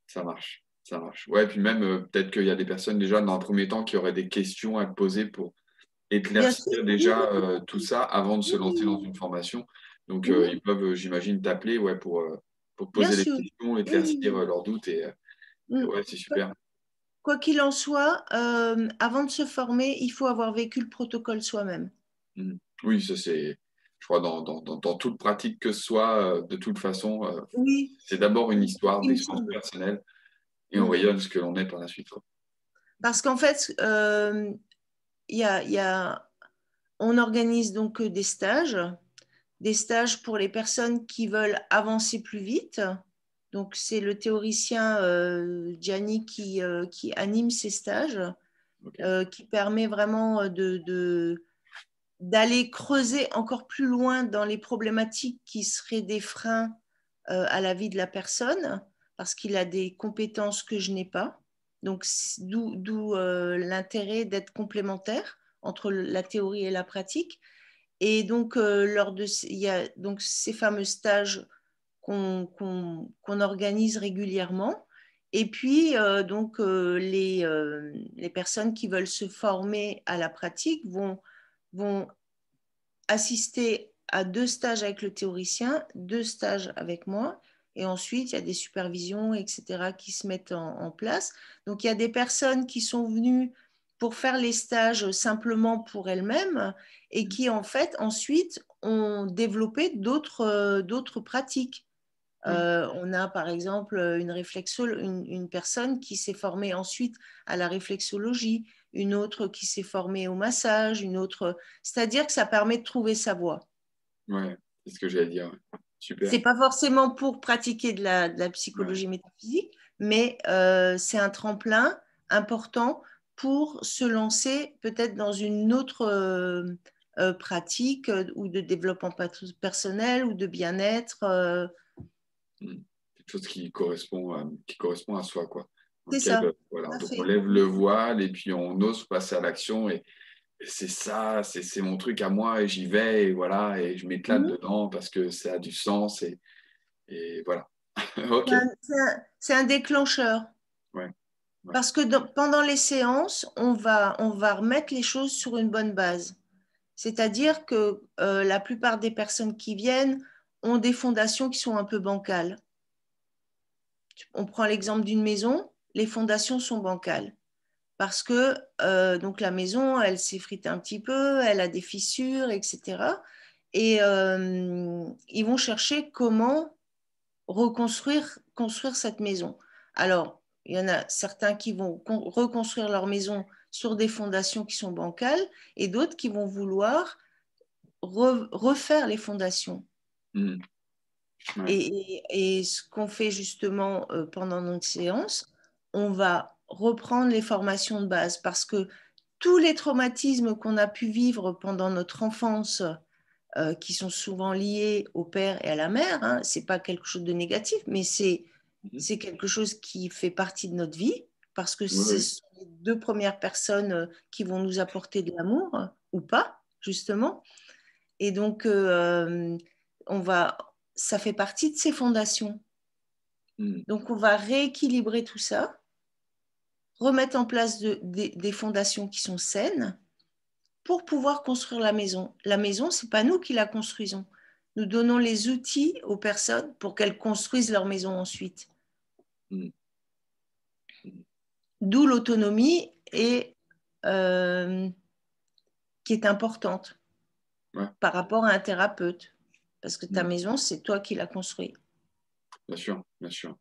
Ça marche, ça marche. Ouais, puis même euh, peut-être qu'il y a des personnes déjà dans un premier temps qui auraient des questions à te poser pour éclaircir déjà euh, tout ça avant de se lancer dans une formation. Donc euh, ils peuvent, j'imagine, t'appeler ouais pour euh, pour poser des questions, éclaircir oui. leurs doutes et euh, ouais, c'est super. Quoi qu'il en soit, euh, avant de se former, il faut avoir vécu le protocole soi-même. Mmh. Oui, ça c'est, je crois, dans, dans, dans, dans toute pratique que ce soit, euh, de toute façon, euh, oui. c'est d'abord une histoire d'expérience personnelle et mmh. on rayonne ce que l'on est par la suite. Quoi. Parce qu'en fait, euh, y a, y a, on organise donc des stages, des stages pour les personnes qui veulent avancer plus vite. Donc, c'est le théoricien euh, Gianni qui, euh, qui anime ces stages, okay. euh, qui permet vraiment de, de, d'aller creuser encore plus loin dans les problématiques qui seraient des freins euh, à la vie de la personne, parce qu'il a des compétences que je n'ai pas. Donc, d'où, d'où euh, l'intérêt d'être complémentaire entre la théorie et la pratique. Et donc, euh, lors de, il y a donc ces fameux stages qu'on qu'on, qu'on organise régulièrement. Et puis, euh, donc, euh, les, euh, les personnes qui veulent se former à la pratique vont, vont assister à deux stages avec le théoricien, deux stages avec moi. Et ensuite, il y a des supervisions, et cetera, qui se mettent en, en place. Donc, il y a des personnes qui sont venues pour faire les stages simplement pour elles-mêmes et qui, en fait, ensuite, ont développé d'autres euh, d'autres pratiques. Euh, on a par exemple une, réflexo une, une personne qui s'est formée ensuite à la réflexologie, une autre qui s'est formée au massage, une autre... C'est-à-dire que ça permet de trouver sa voie. Oui, c'est ce que j'allais dire. Super. C'est pas forcément pour pratiquer de la, de la psychologie ouais. métaphysique, mais euh, c'est un tremplin important pour se lancer peut-être dans une autre euh, euh, pratiques euh, ou de développement personnel ou de bien-être. Euh... Quelque chose qui correspond à, qui correspond à soi, quoi. C'est ça. Euh, voilà, donc on lève le voile et puis on ose passer à l'action et c'est ça, c'est mon truc à moi et j'y vais et voilà, et je m'éclate mmh. dedans parce que ça a du sens et, et voilà. Okay. C'est un, un déclencheur. Ouais. Ouais. Parce que dans, pendant les séances, on va, on va remettre les choses sur une bonne base. C'est-à-dire que euh, la plupart des personnes qui viennent ont des fondations qui sont un peu bancales. On prend l'exemple d'une maison, les fondations sont bancales. Parce que euh, donc la maison, elle s'effrite un petit peu, elle a des fissures, et cetera. Et euh, ils vont chercher comment reconstruire construire cette maison. Alors, il y en a certains qui vont reconstruire leur maison sur des fondations qui sont bancales et d'autres qui vont vouloir re refaire les fondations. Mmh. Ouais. Et, et, et ce qu'on fait justement euh, pendant notre séance, on va reprendre les formations de base parce que tous les traumatismes qu'on a pu vivre pendant notre enfance euh, qui sont souvent liés au père et à la mère, hein, c'est pas quelque chose de négatif mais c'est c'est quelque chose qui fait partie de notre vie parce que ce sont les deux premières personnes qui vont nous apporter de l'amour ou pas justement et donc euh, on va, ça fait partie de ces fondations donc on va rééquilibrer tout ça, remettre en place de, de, des fondations qui sont saines pour pouvoir construire la maison. La maison, ce n'est pas nous qui la construisons. Nous donnons les outils aux personnes pour qu'elles construisent leur maison ensuite. D'où l'autonomie euh, qui est importante ouais. par rapport à un thérapeute. Parce que ta mmh. maison, c'est toi qui la construis. Bien sûr, bien sûr.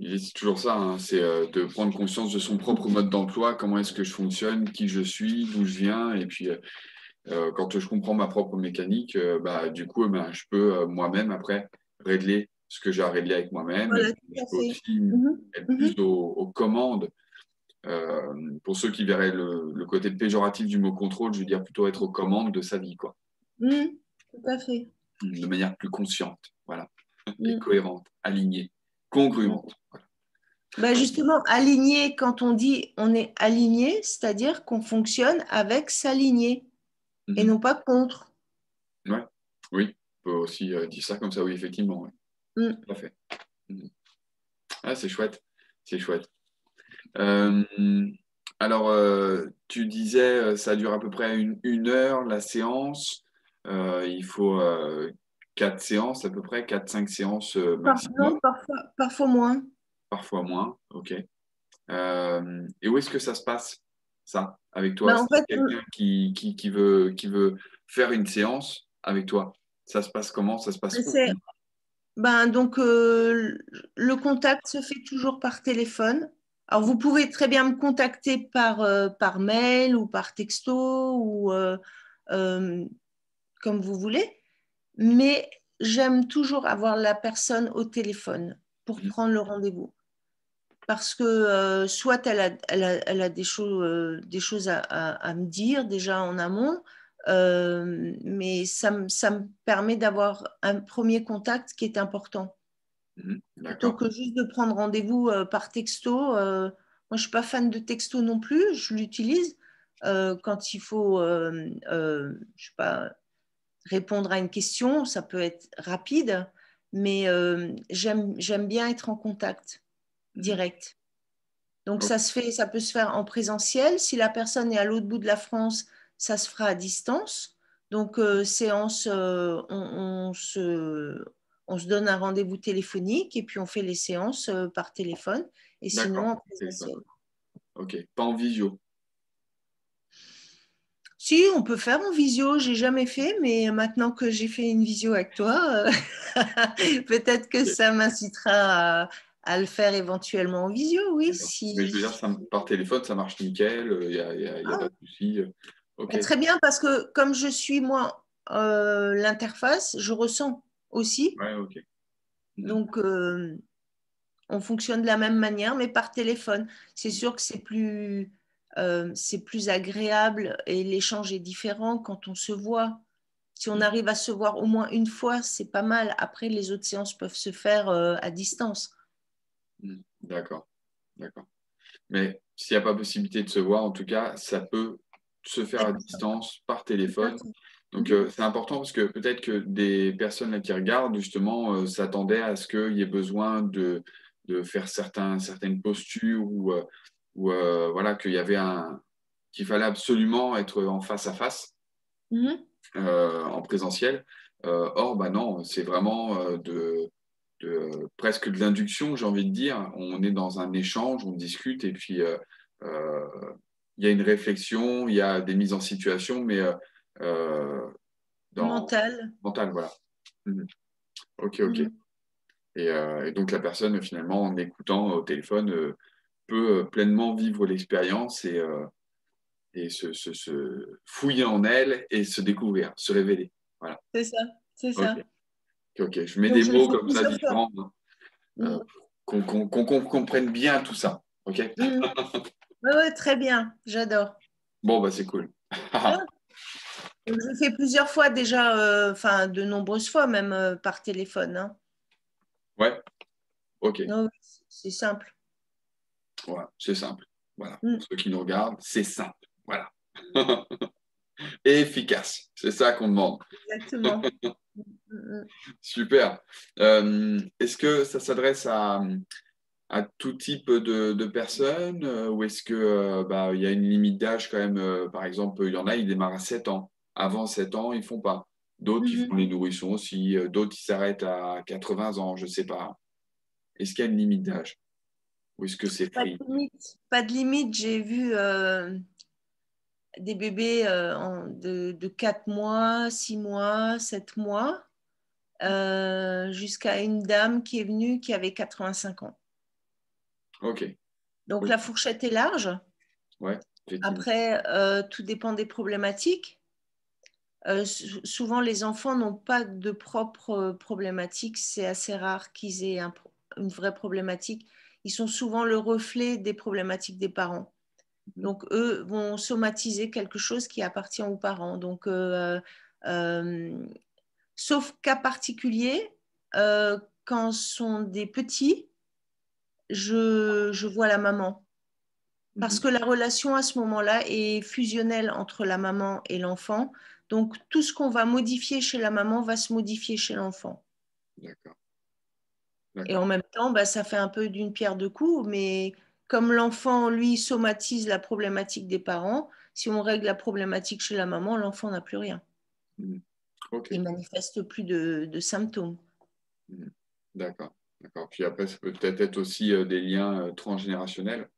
C'est toujours ça, hein, c'est euh, de prendre conscience de son propre mode d'emploi, comment est-ce que je fonctionne, qui je suis, d'où je viens, et puis euh, quand je comprends ma propre mécanique, euh, bah, du coup, euh, bah, je peux euh, moi-même après régler ce que j'ai à régler avec moi-même, voilà, je peux aussi mmh. être plus mmh. aux, aux commandes. Euh, pour ceux qui verraient le, le côté péjoratif du mot contrôle, je veux dire plutôt être aux commandes de sa vie, quoi. Mmh. Tout à fait. De manière plus consciente, voilà, mmh. et cohérente, alignée. Congruente. Ben justement, aligné, quand on dit on est aligné, c'est-à-dire qu'on fonctionne avec s'aligner mm-hmm. et non pas contre. Ouais. Oui, on peut aussi euh, dire ça comme ça, oui, effectivement. Ouais. Mm. Tout à fait. Mm. Ah, c'est chouette, c'est chouette. Euh, alors, euh, tu disais, ça dure à peu près une, une heure, la séance. Euh, il faut... Euh, quatre séances à peu près, quatre cinq séances maximum. Parfois, parfois moins. Parfois moins, ok. Euh, et où est-ce que ça se passe, ça, avec toi? Bah, en fait, quelqu'un qui, qui, qui, veut, qui veut faire une séance avec toi, ça se passe comment? Ça se passe où? Ben, donc, euh, le contact se fait toujours par téléphone. Alors, vous pouvez très bien me contacter par, euh, par mail ou par texto ou euh, euh, comme vous voulez. Mais j'aime toujours avoir la personne au téléphone pour prendre le rendez-vous. Parce que euh, soit elle a, elle a, elle a des choses, euh, des choses à, à, à me dire déjà en amont, euh, mais ça, ça me permet d'avoir un premier contact qui est important. Mmh, plutôt que juste de prendre rendez-vous euh, par texto. Euh, moi, je ne suis pas fan de texto non plus, je l'utilise euh, quand il faut, euh, euh, je ne sais pas... répondre à une question, ça peut être rapide, mais euh, j'aime j'aime bien être en contact direct. Donc, ça se fait, ça peut se faire en présentiel. Si la personne est à l'autre bout de la France, ça se fera à distance. Donc, euh, séance, euh, on, on, se, on se donne un rendez-vous téléphonique et puis on fait les séances euh, par téléphone et sinon en présentiel. Ok, pas en visio. Si, on peut faire en visio, j'ai jamais fait, mais maintenant que j'ai fait une visio avec toi, peut-être que ça m'incitera à, à le faire éventuellement en visio, oui. Si... Mais je veux dire, ça, par téléphone, ça marche nickel, il n'y a, y a, y a ah. pas de souci. Okay. Très bien, parce que comme je suis, moi, euh, l'interface, je ressens aussi. Ouais, okay. Donc, euh, on fonctionne de la même manière, mais par téléphone. C'est sûr que c'est plus... euh, c'est plus agréable et l'échange est différent quand on se voit. Si on arrive à se voir au moins une fois, c'est pas mal. Après, les autres séances peuvent se faire euh, à distance. D'accord, d'accord. Mais s'il n'y a pas possibilité de se voir, en tout cas, ça peut se faire à distance, par téléphone. Donc, euh, c'est important parce que peut-être que des personnes là qui regardent, justement, euh, s'attendaient à ce qu'il y ait besoin de, de faire certains, certaines postures ou, euh, ou euh, voilà, qu'il y avait un... qu'il fallait absolument être en face à face, mm-hmm. euh, en présentiel. Euh, or, bah non, c'est vraiment euh, de... De, presque de l'induction, j'ai envie de dire. On est dans un échange, on discute et puis il euh, euh, y a une réflexion, il y a des mises en situation, mais euh, dans... mental. Mental, voilà. Mmh. Ok, ok. Mmh. Et, euh, et donc la personne, finalement, en écoutant au téléphone, euh, peut euh, pleinement vivre l'expérience et, euh, et se, se, se fouiller en elle et se découvrir, se révéler. Voilà. C'est ça, c'est okay. ça. Ok, je mets donc, des mots comme ça, ça différents, hein. mmh. euh, qu'on qu'on, qu'on, qu'on comprenne bien tout ça, ok. mmh. Oui, ouais, très bien, j'adore. Bon, bah c'est cool. ah. Je le fais plusieurs fois déjà, enfin euh, de nombreuses fois même euh, par téléphone. Hein. Ouais, ok. C'est simple. Ouais, c'est simple, voilà. Mmh. Pour ceux qui nous regardent, c'est simple, voilà. Et efficace, c'est ça qu'on demande. Exactement. Super. Euh, est-ce que ça s'adresse à, à tout type de, de personnes euh, ou est-ce qu'il euh, bah, y a une limite d'âge quand même euh, par exemple, il y en a, ils démarrent à sept ans. Avant sept ans, ils ne font pas. D'autres, mm-hmm. ils font les nourrissons aussi. D'autres, ils s'arrêtent à quatre-vingts ans, je ne sais pas. Est-ce qu'il y a une limite d'âge ou est-ce que c'est pris ? Pas de limite. Pas de limite. J'ai vu... Euh... des bébés euh, en, de, de quatre mois, six mois, sept mois, euh, jusqu'à une dame qui est venue qui avait quatre-vingt-cinq ans. Ok. Donc, oui. La fourchette est large. Ouais. Après, euh, tout dépend des problématiques. Euh, souvent, les enfants n'ont pas de propre problématique. C'est assez rare qu'ils aient un, une vraie problématique. Ils sont souvent le reflet des problématiques des parents. Donc, eux vont somatiser quelque chose qui appartient aux parents. Donc, euh, euh, sauf cas particulier, euh, quand sont des petits, je, je vois la maman. Parce que la relation à ce moment-là est fusionnelle entre la maman et l'enfant. Donc, tout ce qu'on va modifier chez la maman va se modifier chez l'enfant. D'accord. D'accord. Et en même temps, bah, ça fait un peu d'une pierre deux coups, mais... Comme l'enfant, lui, somatise la problématique des parents, si on règle la problématique chez la maman, l'enfant n'a plus rien. Mmh. Okay. Il ne manifeste plus de, de symptômes. Mmh. D'accord. D'accord. Puis après, ça peut peut-être être aussi euh, des liens euh, transgénérationnels.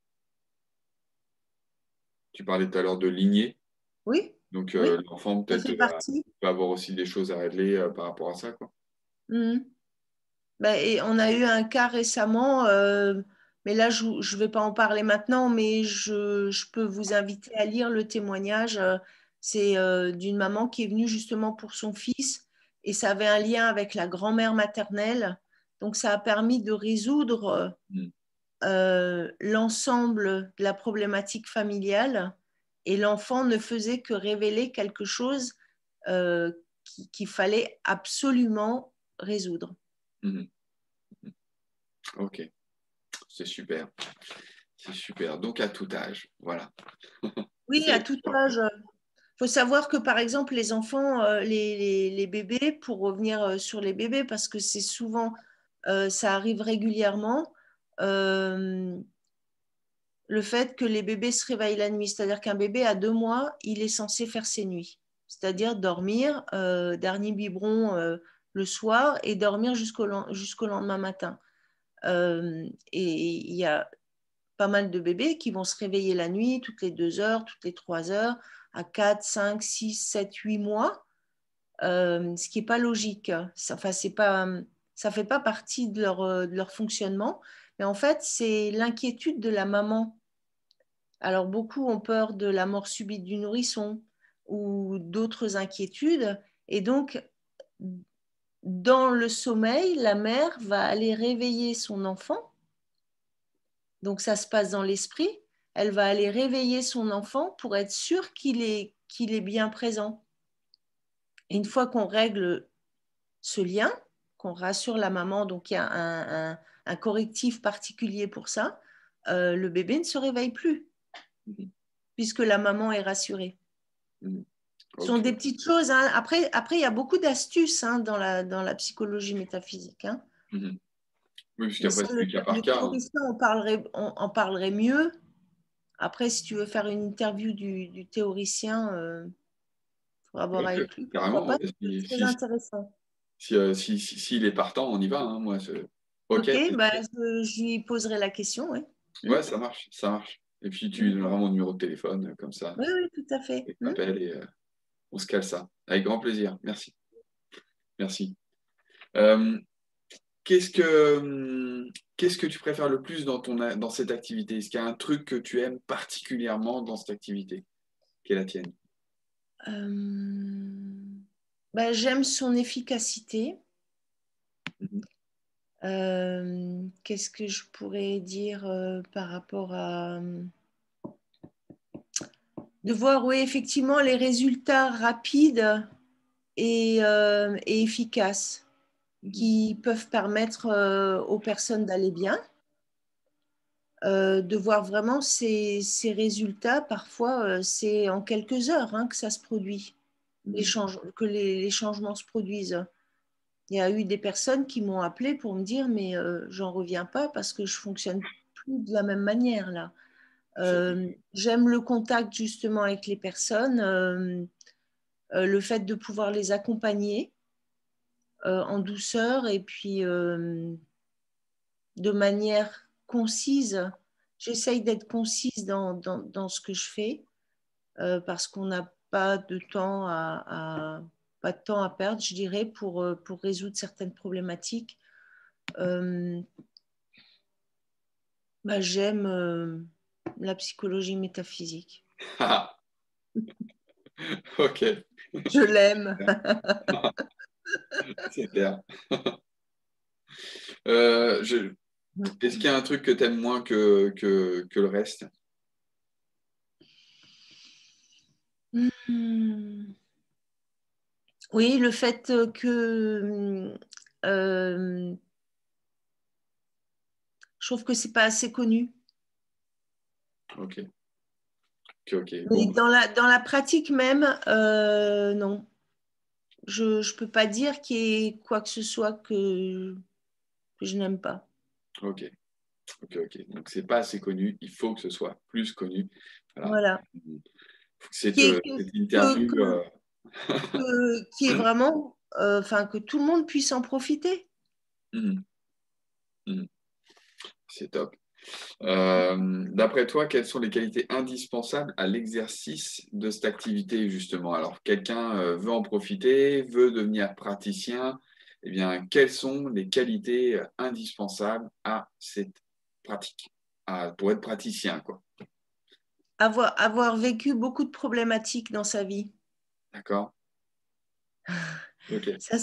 Tu parlais tout à l'heure de lignée. Oui. Donc, euh, oui. L'enfant peut-être euh, peut avoir aussi des choses à régler euh, par rapport à ça, quoi. Mmh. Bah, et on a eu un cas récemment... Euh, Mais là, je ne vais pas en parler maintenant, mais je, je peux vous inviter à lire le témoignage. C'est euh, d'une maman qui est venue justement pour son fils et ça avait un lien avec la grand-mère maternelle. Donc, ça a permis de résoudre euh, l'ensemble de la problématique familiale et l'enfant ne faisait que révéler quelque chose euh, qu'il fallait absolument résoudre. Mmh. Ok. C'est super, c'est super. Donc, à tout âge, voilà. Oui, à tout âge. Il faut savoir que, par exemple, les enfants, euh, les, les, les bébés, pour revenir euh, sur les bébés, parce que c'est souvent, euh, ça arrive régulièrement, euh, le fait que les bébés se réveillent la nuit. C'est-à-dire qu'un bébé, à deux mois, il est censé faire ses nuits. C'est-à-dire dormir, euh, dernier biberon euh, le soir et dormir jusqu'au, jusqu'au lendemain matin. Euh, et il y a pas mal de bébés qui vont se réveiller la nuit toutes les deux heures, toutes les trois heures, à quatre, cinq, six, sept, huit mois, euh, ce qui n'est pas logique. Ça, enfin, c'est pas, ça ne fait pas partie de leur, de leur fonctionnement. Mais en fait, c'est l'inquiétude de la maman. Alors, beaucoup ont peur de la mort subite du nourrisson ou d'autres inquiétudes. Et donc, dans le sommeil, la mère va aller réveiller son enfant. Donc, ça se passe dans l'esprit. elle va aller réveiller son enfant pour être sûre qu'il est, qu'il est bien présent. Et une fois qu'on règle ce lien, qu'on rassure la maman, donc il y a un, un, un correctif particulier pour ça, euh, le bébé ne se réveille plus, mmh. puisque la maman est rassurée. Mmh. Ce sont okay. des petites choses. Hein. Après, après, il y a beaucoup d'astuces hein, dans, la, dans la psychologie métaphysique. Hein. Mmh. Oui, parce qu'il n'y a pas de cas par cas. On parlerait, on, on parlerait mieux. Après, si tu veux faire une interview du, du théoricien, euh, il faudra voir avec lui. C'est très intéressant. S'il si, si, si, si est partant, on y va. Hein, moi, ok, okay bah, je, je lui poserai la question. Oui, ouais, ça marche, ça marche. Et puis, tu donneras mon numéro de téléphone, comme ça. Oui, oui, tout à fait. Et mmh. et, euh, on se cale ça. Avec grand plaisir. Merci. Merci. Euh, Qu'est-ce que, qu'est-ce que tu préfères le plus dans, ton, dans cette activité? Est-ce qu'il y a un truc que tu aimes particulièrement dans cette activité qui est la tienne? euh, ben, J'aime son efficacité. Mm-hmm. euh, Qu'est-ce que je pourrais dire euh, par rapport à... De voir, oui, effectivement, les résultats rapides et, euh, et efficaces qui peuvent permettre euh, aux personnes d'aller bien, euh, de voir vraiment ces, ces résultats. Parfois, euh, c'est en quelques heures hein, que ça se produit, les change, que les, les changements se produisent. Il y a eu des personnes qui m'ont appelé pour me dire « mais euh, j'en reviens pas parce que je fonctionne plus de la même manière là ». Euh, j'aime le contact justement avec les personnes, euh, euh, le fait de pouvoir les accompagner euh, en douceur et puis euh, de manière concise. J'essaye d'être concise dans, dans, dans ce que je fais euh, parce qu'on n'a pas de temps à, à, pas de temps à perdre, je dirais, pour, pour résoudre certaines problématiques. Euh, bah, j'aime... Euh, la psychologie métaphysique. Ah. Ok. Je l'aime. C'est bien. euh, je... Est-ce qu'il y a un truc que tu aimes moins que, que, que le reste? Mmh. Oui, le fait que... Euh, je trouve que ce n'est pas assez connu. Ok. okay, okay. Bon. Dans, la, dans la pratique même, euh, non. Je ne peux pas dire qu'il y ait quoi que ce soit que, que je n'aime pas. Ok. Ok, ok. Donc, ce n'est pas assez connu. Il faut que ce soit plus connu. Voilà. voilà. Faut que cette, qui est, que, cette interview... Que, euh... que, qui est vraiment... Euh, 'fin, que tout le monde puisse en profiter. Mmh. Mmh. C'est top. Euh, d'après toi, quelles sont les qualités indispensables à l'exercice de cette activité justement? Alors, quelqu'un veut en profiter, veut devenir praticien, eh bien, quelles sont les qualités indispensables à cette pratique, à, pour être praticien quoi? Avoir, avoir vécu beaucoup de problématiques dans sa vie. D'accord. Okay. Ça,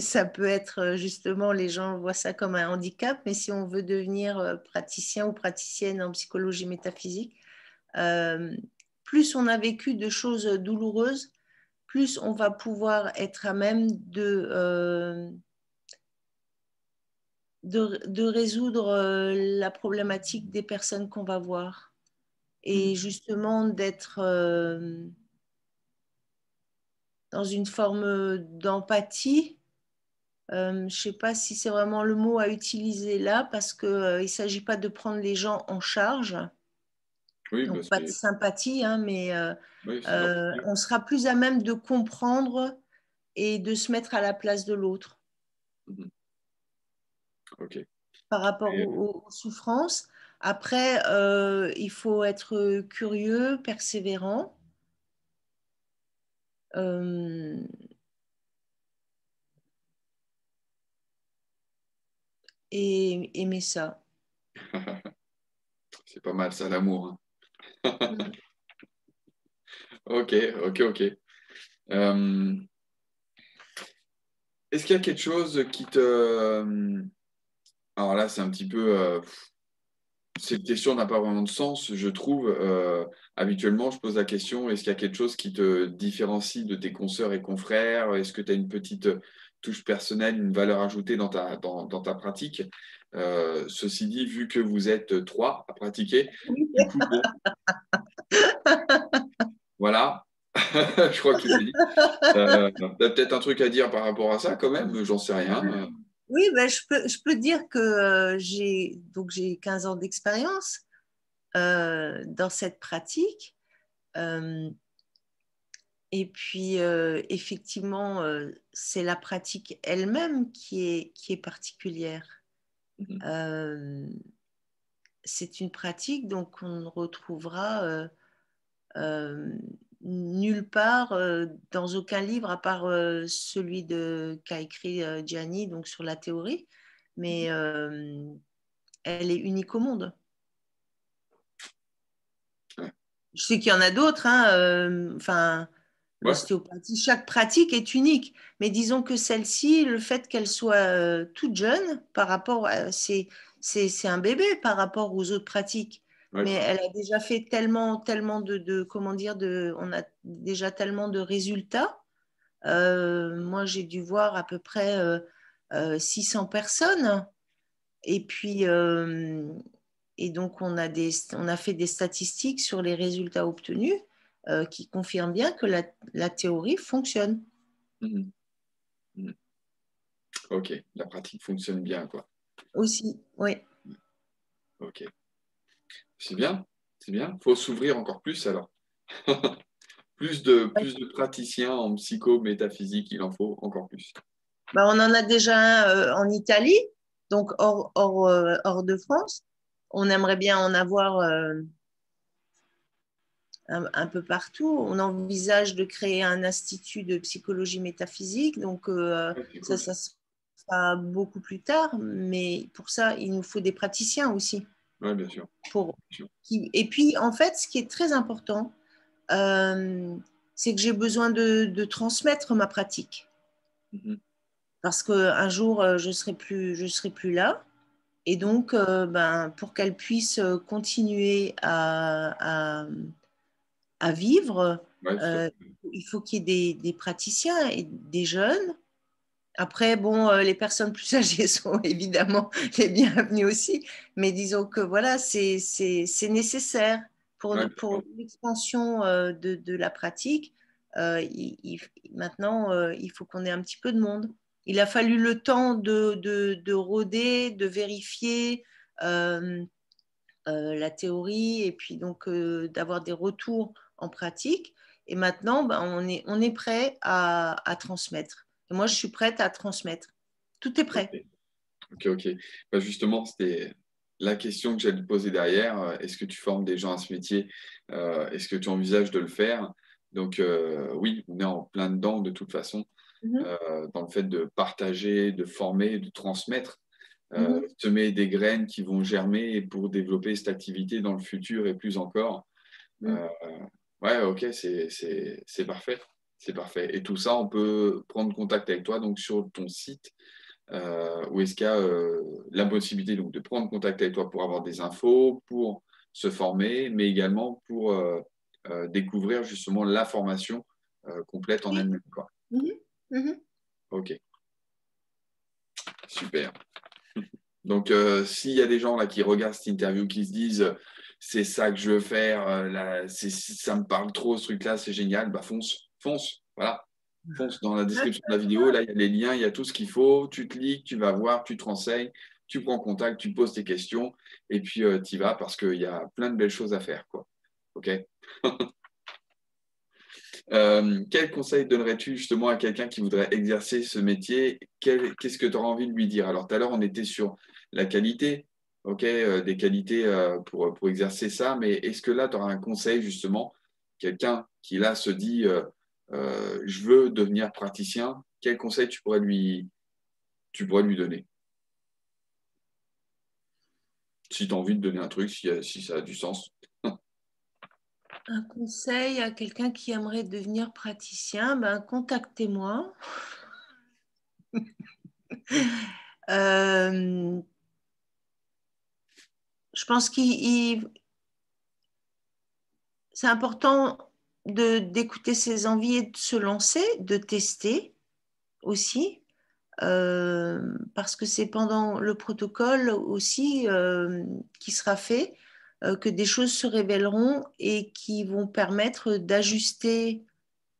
ça peut être justement, les gens voient ça comme un handicap, mais si on veut devenir praticien ou praticienne en psychologie métaphysique, euh, plus on a vécu de choses douloureuses, plus on va pouvoir être à même de, euh, de, de résoudre la problématique des personnes qu'on va voir et justement d'être... Euh, dans une forme d'empathie. Euh, je ne sais pas si c'est vraiment le mot à utiliser là, parce qu'il euh, ne s'agit pas de prendre les gens en charge. Oui, donc pas de sympathie, hein, mais euh, oui, euh, on sera plus à même de comprendre et de se mettre à la place de l'autre. Mmh. Okay. Par rapport et... aux, aux souffrances. Après, euh, il faut être curieux, persévérant. Euh... et aimer ça. C'est pas mal ça, l'amour. Hein. ok, ok, ok. Euh... Est-ce qu'il y a quelque chose qui te... Alors là, c'est un petit peu... Euh... cette question n'a pas vraiment de sens, je trouve. Euh, habituellement, je pose la question, est-ce qu'il y a quelque chose qui te différencie de tes consoeurs et confrères? Est-ce que tu as une petite touche personnelle, une valeur ajoutée dans ta, dans, dans ta pratique? Euh, ceci dit, vu que vous êtes trois à pratiquer, du coup, bon, voilà, je crois que tu l'as dit. Euh, tu as peut-être un truc à dire par rapport à ça quand même, j'en sais rien. Oui, ben je, peux, je peux dire que euh, j'ai quinze ans d'expérience euh, dans cette pratique. Euh, et puis, euh, effectivement, euh, c'est la pratique elle-même qui est, qui est particulière. Mm-hmm. euh, c'est une pratique donc on ne retrouvera euh, euh, nulle part, euh, dans aucun livre, à part euh, celui qu'a écrit euh, Gianni, donc sur la théorie, mais euh, elle est unique au monde. Ouais. Je sais qu'il y en a d'autres, hein, euh, enfin, ouais. L'ostéopathie, chaque pratique est unique, mais disons que celle-ci, le fait qu'elle soit euh, toute jeune, par rapport c'est un bébé par rapport aux autres pratiques. Ouais. Mais elle a déjà fait tellement, tellement de, de, comment dire, de, on a déjà tellement de résultats. Euh, moi, j'ai dû voir à peu près euh, euh, six cents personnes. Et puis, euh, et donc, on a, des, on a fait des statistiques sur les résultats obtenus euh, qui confirment bien que la, la théorie fonctionne. Mmh. Mmh. Ok, la pratique fonctionne bien, quoi. Aussi, oui. Ok. C'est bien, c'est bien. Il faut s'ouvrir encore plus alors. plus, de, plus de praticiens en psycho-métaphysique, il en faut encore plus. Bah, on en a déjà un euh, en Italie, donc hors, hors, euh, hors de France. On aimerait bien en avoir euh, un, un peu partout. On envisage de créer un institut de psychologie métaphysique, donc euh, ouais, ça, cool. ça se fera beaucoup plus tard, mais pour ça, il nous faut des praticiens aussi. Oui, bien sûr. Pour... Et puis, en fait, ce qui est très important, euh, c'est que j'ai besoin de, de transmettre ma pratique. Mm-hmm. Parce qu'un jour, je ne serai, serai plus là. Et donc, euh, ben, pour qu'elle puisse continuer à, à, à vivre, ouais, euh, il faut qu'il y ait des, des praticiens et des jeunes. Après, bon, euh, les personnes plus âgées sont évidemment les bienvenues aussi, mais disons que voilà, c'est nécessaire pour, ouais, pour l'expansion euh, de, de la pratique. Euh, il, il, maintenant, euh, il faut qu'on ait un petit peu de monde. Il a fallu le temps de, de, de rôder, de vérifier euh, euh, la théorie et puis donc euh, d'avoir des retours en pratique. Et maintenant, ben, on, est, on est prêt à, à transmettre. Moi, je suis prête à transmettre. Tout est prêt. Ok, ok. Bah justement, c'était la question que j'allais te poser derrière. Est-ce que tu formes des gens à ce métier? euh, Est-ce que tu envisages de le faire? Donc, euh, oui, on est en plein dedans de toute façon, mm-hmm. euh, dans le fait de partager, de former, de transmettre. Euh, mm-hmm. Semer des graines qui vont germer pour développer cette activité dans le futur et plus encore. Mm-hmm. euh, ouais, ok, c'est parfait. C'est parfait. Et tout ça, on peut prendre contact avec toi donc, sur ton site euh, où est-ce qu'il y a euh, la possibilité donc, de prendre contact avec toi pour avoir des infos, pour se former, mais également pour euh, euh, découvrir justement la formation euh, complète en elle-même. Mmh. Mmh. Ok. Super. Donc, euh, s'il y a des gens là, qui regardent cette interview, qui se disent « c'est ça que je veux faire, euh, là, ça me parle trop ce truc-là, c'est génial bah, », fonce. Fonce, voilà, fonce dans la description de la vidéo, là il y a les liens, il y a tout ce qu'il faut, tu cliques, tu vas voir, tu te renseignes, tu prends contact, tu poses tes questions et puis euh, tu y vas parce qu'il y a plein de belles choses à faire, quoi. Ok. euh, quel conseil donnerais-tu justement à quelqu'un qui voudrait exercer ce métier? Qu'est-ce que tu auras envie de lui dire? Alors tout à l'heure on était sur la qualité, ok, euh, des qualités euh, pour, pour exercer ça, mais est-ce que là tu auras un conseil justement, quelqu'un qui là se dit… Euh, Euh, je veux devenir praticien, quel conseil tu pourrais lui, tu pourrais lui donner? Si tu as envie de donner un truc, si, si ça a du sens. Un conseil à quelqu'un qui aimerait devenir praticien, ben, contactez-moi. euh, je pense qu'il c'est important d'écouter ses envies et de se lancer, de tester aussi, euh, parce que c'est pendant le protocole aussi euh, qui sera fait euh, que des choses se révéleront et qui vont permettre d'ajuster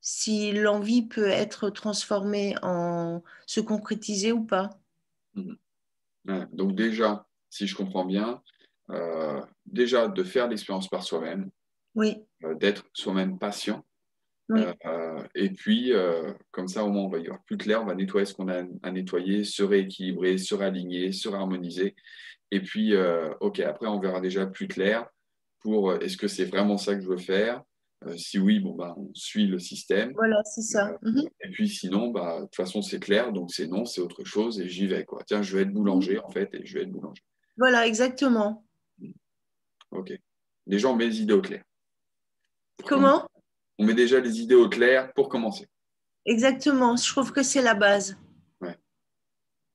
si l'envie peut être transformée en se concrétiser ou pas. Donc déjà, si je comprends bien, euh, déjà de faire l'expérience par soi-même, oui. euh, d'être soi-même patient, oui. euh, et puis euh, comme ça au moins on va y voir plus clair, on va nettoyer ce qu'on a à nettoyer, se rééquilibrer, se réaligner, se réharmoniser, et puis euh, ok, après on verra déjà plus clair pour euh, est-ce que c'est vraiment ça que je veux faire. Euh, si oui, bon, bah, on suit le système. Voilà, c'est ça. Euh, mmh. Et puis sinon, de bah, toute façon, c'est clair, donc c'est non, c'est autre chose et j'y vais. Quoi. Tiens, je vais être boulanger, en fait, et je vais être boulanger. Voilà, exactement. Ok. Déjà, on met les idées au clair. Pour Comment commencer. On met déjà les idées au clair pour commencer. Exactement, je trouve que c'est la base. Ouais.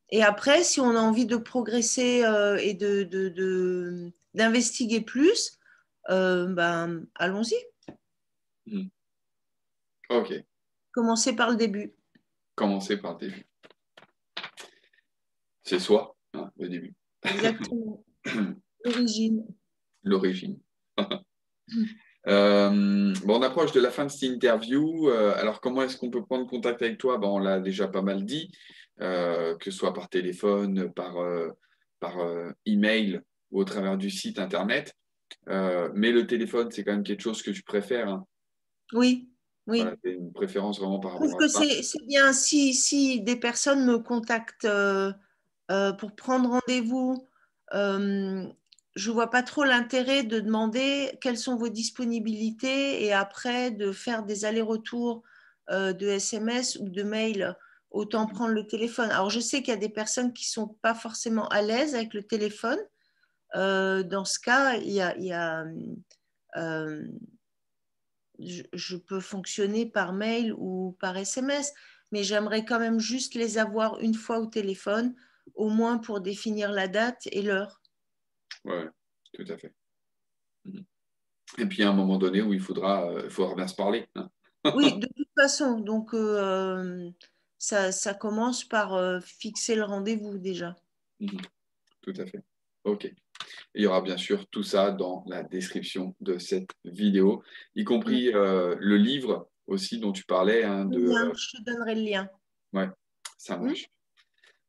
Et après, si on a envie de progresser euh, et de, de, de, d'investiguer plus, euh, ben, allons-y. Hmm. Ok. Commencer par le début. Commencer par le début. C'est soi, hein, le début. Exactement. L'origine. L'origine. hmm. euh, bon, on approche de la fin de cette interview. Euh, alors, comment est-ce qu'on peut prendre contact avec toi? Ben, on l'a déjà pas mal dit, euh, que ce soit par téléphone, par, euh, par euh, email ou au travers du site internet. Euh, mais le téléphone, c'est quand même quelque chose que tu préfères. Hein. Oui, oui. Voilà, c'est une préférence vraiment par rapport à ça. Je trouve que c'est bien si, si des personnes me contactent euh, euh, pour prendre rendez-vous. Euh, je ne vois pas trop l'intérêt de demander quelles sont vos disponibilités et après de faire des allers-retours euh, de S M S ou de mail. Autant prendre le téléphone. Alors, je sais qu'il y a des personnes qui ne sont pas forcément à l'aise avec le téléphone. Euh, dans ce cas, il y a, il y a, euh, je, je peux fonctionner par mail ou par S M S, mais j'aimerais quand même juste les avoir une fois au téléphone, au moins pour définir la date et l'heure. Oui, tout à fait. Et puis, à un moment donné où il faudra, il faudra bien se parler. Hein. Oui, de toute façon. Donc, euh, ça, ça commence par euh, fixer le rendez-vous déjà. Tout à fait. Ok. Il y aura bien sûr tout ça dans la description de cette vidéo, y compris euh, le livre aussi dont tu parlais. Hein, de... Bien, je te donnerai le lien. Oui, ça marche.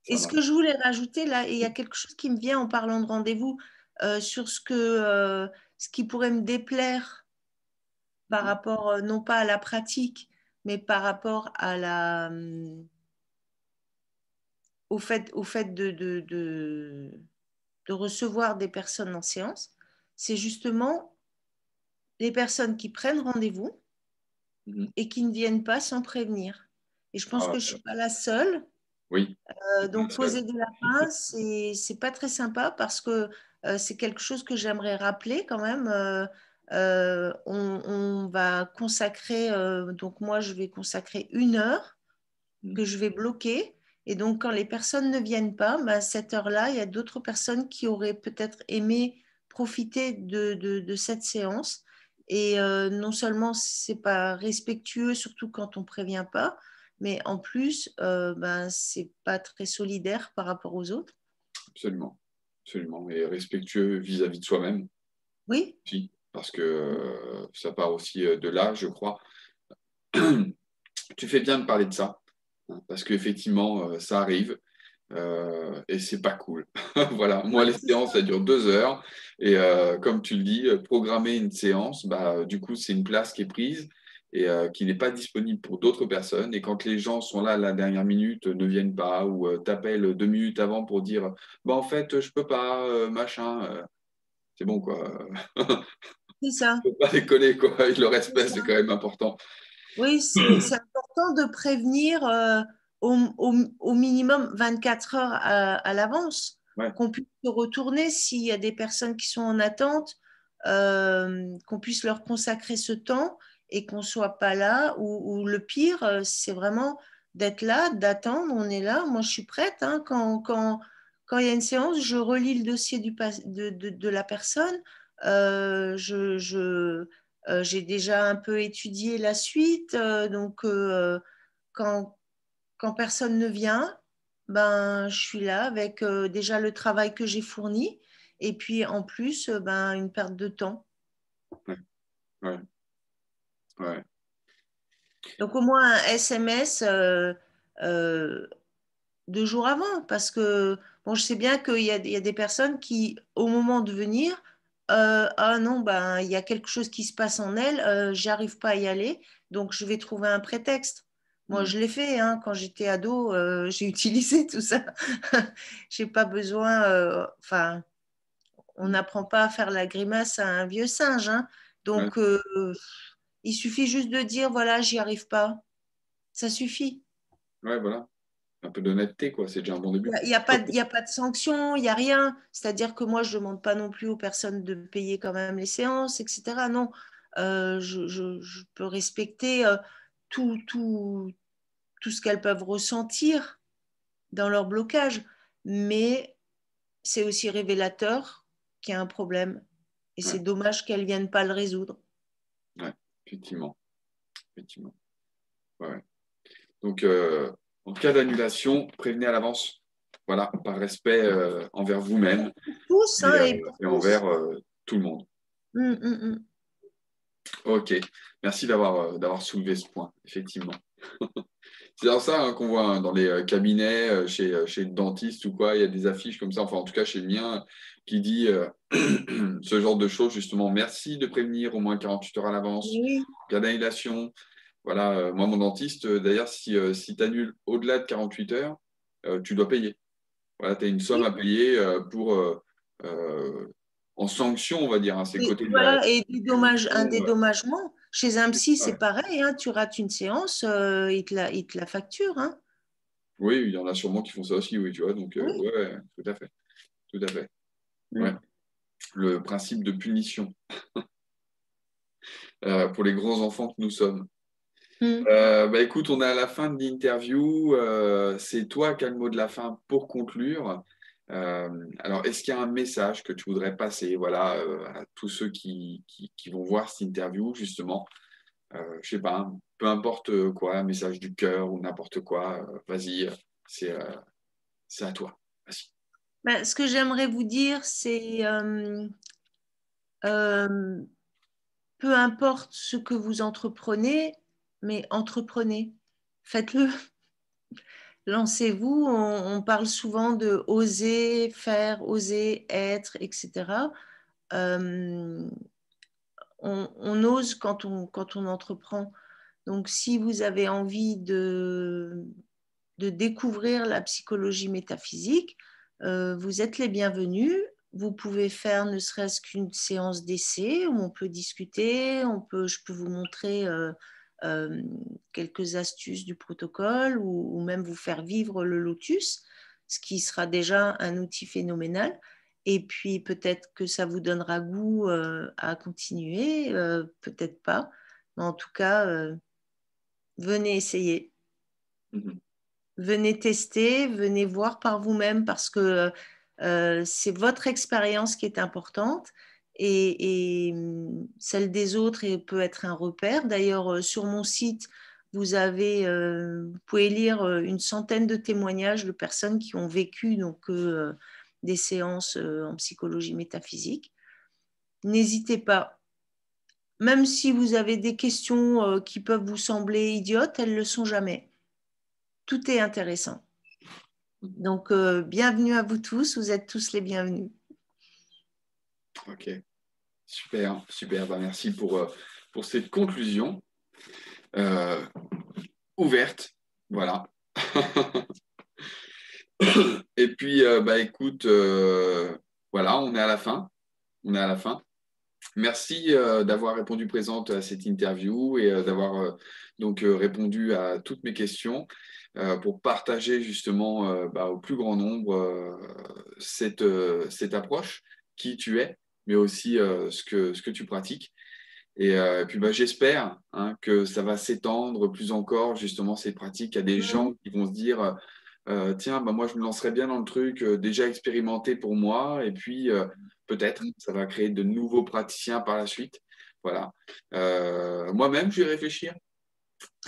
Et ce que je voulais rajouter, là, il y a quelque chose qui me vient en parlant de rendez-vous euh, sur ce, que, euh, ce qui pourrait me déplaire par rapport, euh, non pas à la pratique, mais par rapport à la, euh, au fait, au fait de... de, de... de recevoir des personnes en séance, c'est justement les personnes qui prennent rendez-vous mmh. et qui ne viennent pas sans prévenir. Et je pense ah, que je ne suis pas la seule. Oui. Euh, donc, poser des lapins, ce n'est pas très sympa parce que euh, c'est quelque chose que j'aimerais rappeler quand même. Euh, euh, on, on va consacrer, euh, donc moi, je vais consacrer une heure mmh. que je vais bloquer. Et donc, quand les personnes ne viennent pas, ben à cette heure-là, il y a d'autres personnes qui auraient peut-être aimé profiter de, de, de cette séance. Et euh, non seulement, ce n'est pas respectueux, surtout quand on ne prévient pas, mais en plus, euh, ben, ce n'est pas très solidaire par rapport aux autres. Absolument. Absolument. Et respectueux vis-à-vis de soi-même. Oui. Si, parce que euh, ça part aussi de là, je crois. Tu fais bien de parler de ça. Parce qu'effectivement, ça arrive euh, et c'est pas cool. Voilà, moi, les séances, ça dure deux heures. Et euh, comme tu le dis, programmer une séance, bah, du coup, c'est une place qui est prise et euh, qui n'est pas disponible pour d'autres personnes. Et quand les gens sont là à la dernière minute, ne viennent pas ou euh, t'appellent deux minutes avant pour dire bah, « en fait, je peux pas, euh, machin euh, », c'est bon, quoi. C'est ça. Il ne faut pas décoller, quoi. Le respect, c'est quand même important. Oui, c'est important de prévenir euh, au, au, au minimum vingt-quatre heures à, à l'avance, ouais. Qu'on puisse se retourner s'il y a des personnes qui sont en attente, euh, qu'on puisse leur consacrer ce temps et qu'on ne soit pas là. Ou, ou le pire, c'est vraiment d'être là, d'attendre, on est là. Moi, je suis prête. Hein, quand, quand, quand il y a une séance, je relis le dossier du, de, de, de la personne, euh, je, je, euh, j'ai déjà un peu étudié la suite, euh, donc euh, quand, quand personne ne vient, ben, je suis là avec euh, déjà le travail que j'ai fourni, et puis en plus, euh, ben, une perte de temps. Ouais. Ouais. Ouais. Donc au moins un S M S euh, euh, deux jours avant, parce que bon, je sais bien qu'il y, y a des personnes qui, au moment de venir, euh, ah non, ben, il y a quelque chose qui se passe en elle, euh, j'arrive pas à y aller, donc je vais trouver un prétexte. Moi, je l'ai fait, hein, quand j'étais ado, euh, j'ai utilisé tout ça. J'ai pas besoin, euh, enfin, on n'apprend pas à faire la grimace à un vieux singe, hein. Donc, euh, il suffit juste de dire, voilà, j'y arrive pas. Ça suffit. Ouais, voilà. Un peu d'honnêteté, quoi. C'est déjà un bon début. Il n'y a, a, a pas de sanction, il n'y a rien. C'est-à-dire que moi, je ne demande pas non plus aux personnes de payer quand même les séances, et cetera. Non, euh, je, je, je peux respecter... Euh, Tout, tout, tout ce qu'elles peuvent ressentir dans leur blocage. Mais c'est aussi révélateur qu'il y a un problème. Et ouais. C'est dommage qu'elles ne viennent pas le résoudre. Oui, effectivement. effectivement. Ouais. Donc, euh, en cas d'annulation, prévenez à l'avance. Voilà, par respect euh, envers vous-même. Tous, hein, et, et, et envers euh, tout le monde. Mmh, mmh. Ok, merci d'avoir euh, d'avoir soulevé ce point, effectivement. C'est dans ça hein, qu'on voit hein, dans les euh, cabinets, euh, chez, euh, chez le dentiste ou quoi, il y a des affiches comme ça, enfin en tout cas chez le mien, qui dit euh, ce genre de choses, justement, merci de prévenir au moins quarante-huit heures à l'avance, oui. Cas d'annulation. Voilà, euh, moi, mon dentiste, euh, d'ailleurs, si, euh, si tu annules au-delà de quarante-huit heures, euh, tu dois payer. Voilà, tu as une somme à payer euh, pour... Euh, euh, en sanction, on va dire, hein, ces côtés voilà, de... Et des dommages, un dédommagement. Chez un psy, c'est ouais. Pareil, hein, tu rates une séance, euh, il, te la, il te la facture. Hein. Oui, il y en a sûrement qui font ça aussi, oui, tu vois, donc, euh, oui. Ouais, tout à fait, tout à fait. Mm. Ouais. Le principe de punition euh, pour les grands enfants que nous sommes. Mm. Euh, bah, écoute, on est à la fin de l'interview, euh, c'est toi qui as le mot de la fin pour conclure. Euh, alors, est-ce qu'il y a un message que tu voudrais passer voilà, euh, à tous ceux qui, qui, qui vont voir cette interview, justement euh, je sais pas, hein, peu importe quoi, un message du cœur ou n'importe quoi, euh, vas-y, c'est euh, c'est à toi. Vas-y. Ben, ce que j'aimerais vous dire, c'est euh, euh, peu importe ce que vous entreprenez, mais entreprenez, faites-le. Lancez-vous, on, on parle souvent de oser faire, oser être, et cetera. Euh, on, on ose quand on, quand on entreprend. Donc, si vous avez envie de, de découvrir la psychologie métaphysique, euh, vous êtes les bienvenus. Vous pouvez faire ne serait-ce qu'une séance d'essai où on peut discuter, on peut, je peux vous montrer... Euh, Euh, quelques astuces du protocole ou, ou même vous faire vivre le lotus, ce qui sera déjà un outil phénoménal. Et puis peut-être que ça vous donnera goût euh, à continuer, euh, peut-être pas, mais en tout cas, euh, venez essayer. Mm-hmm. Venez tester, venez voir par vous-même parce que euh, c'est votre expérience qui est importante. Et, et celle des autres et peut être un repère. D'ailleurs, sur mon site, vous, avez, euh, vous pouvez lire une centaine de témoignages de personnes qui ont vécu donc, euh, des séances euh, en psychologie métaphysique. N'hésitez pas. Même si vous avez des questions euh, qui peuvent vous sembler idiotes, elles ne le sont jamais. Tout est intéressant. Donc, euh, bienvenue à vous tous. Vous êtes tous les bienvenus. Ok, super, super. Ben, merci pour, euh, pour cette conclusion euh, ouverte, voilà. Et puis, euh, bah, écoute, euh, voilà, on est à la fin, on est à la fin. Merci euh, d'avoir répondu présente à cette interview et euh, d'avoir euh, donc euh, répondu à toutes mes questions euh, pour partager justement euh, bah, au plus grand nombre euh, cette, euh, cette approche. Qui tu es, mais aussi euh, ce, que, ce que tu pratiques. Et, euh, et puis, bah, j'espère hein, que ça va s'étendre plus encore, justement, ces pratiques à des mmh. gens qui vont se dire euh, tiens, bah, moi je me lancerais bien dans le truc euh, déjà expérimenté pour moi, et puis euh, peut-être ça va créer de nouveaux praticiens par la suite. Voilà. Euh, moi-même, je vais réfléchir.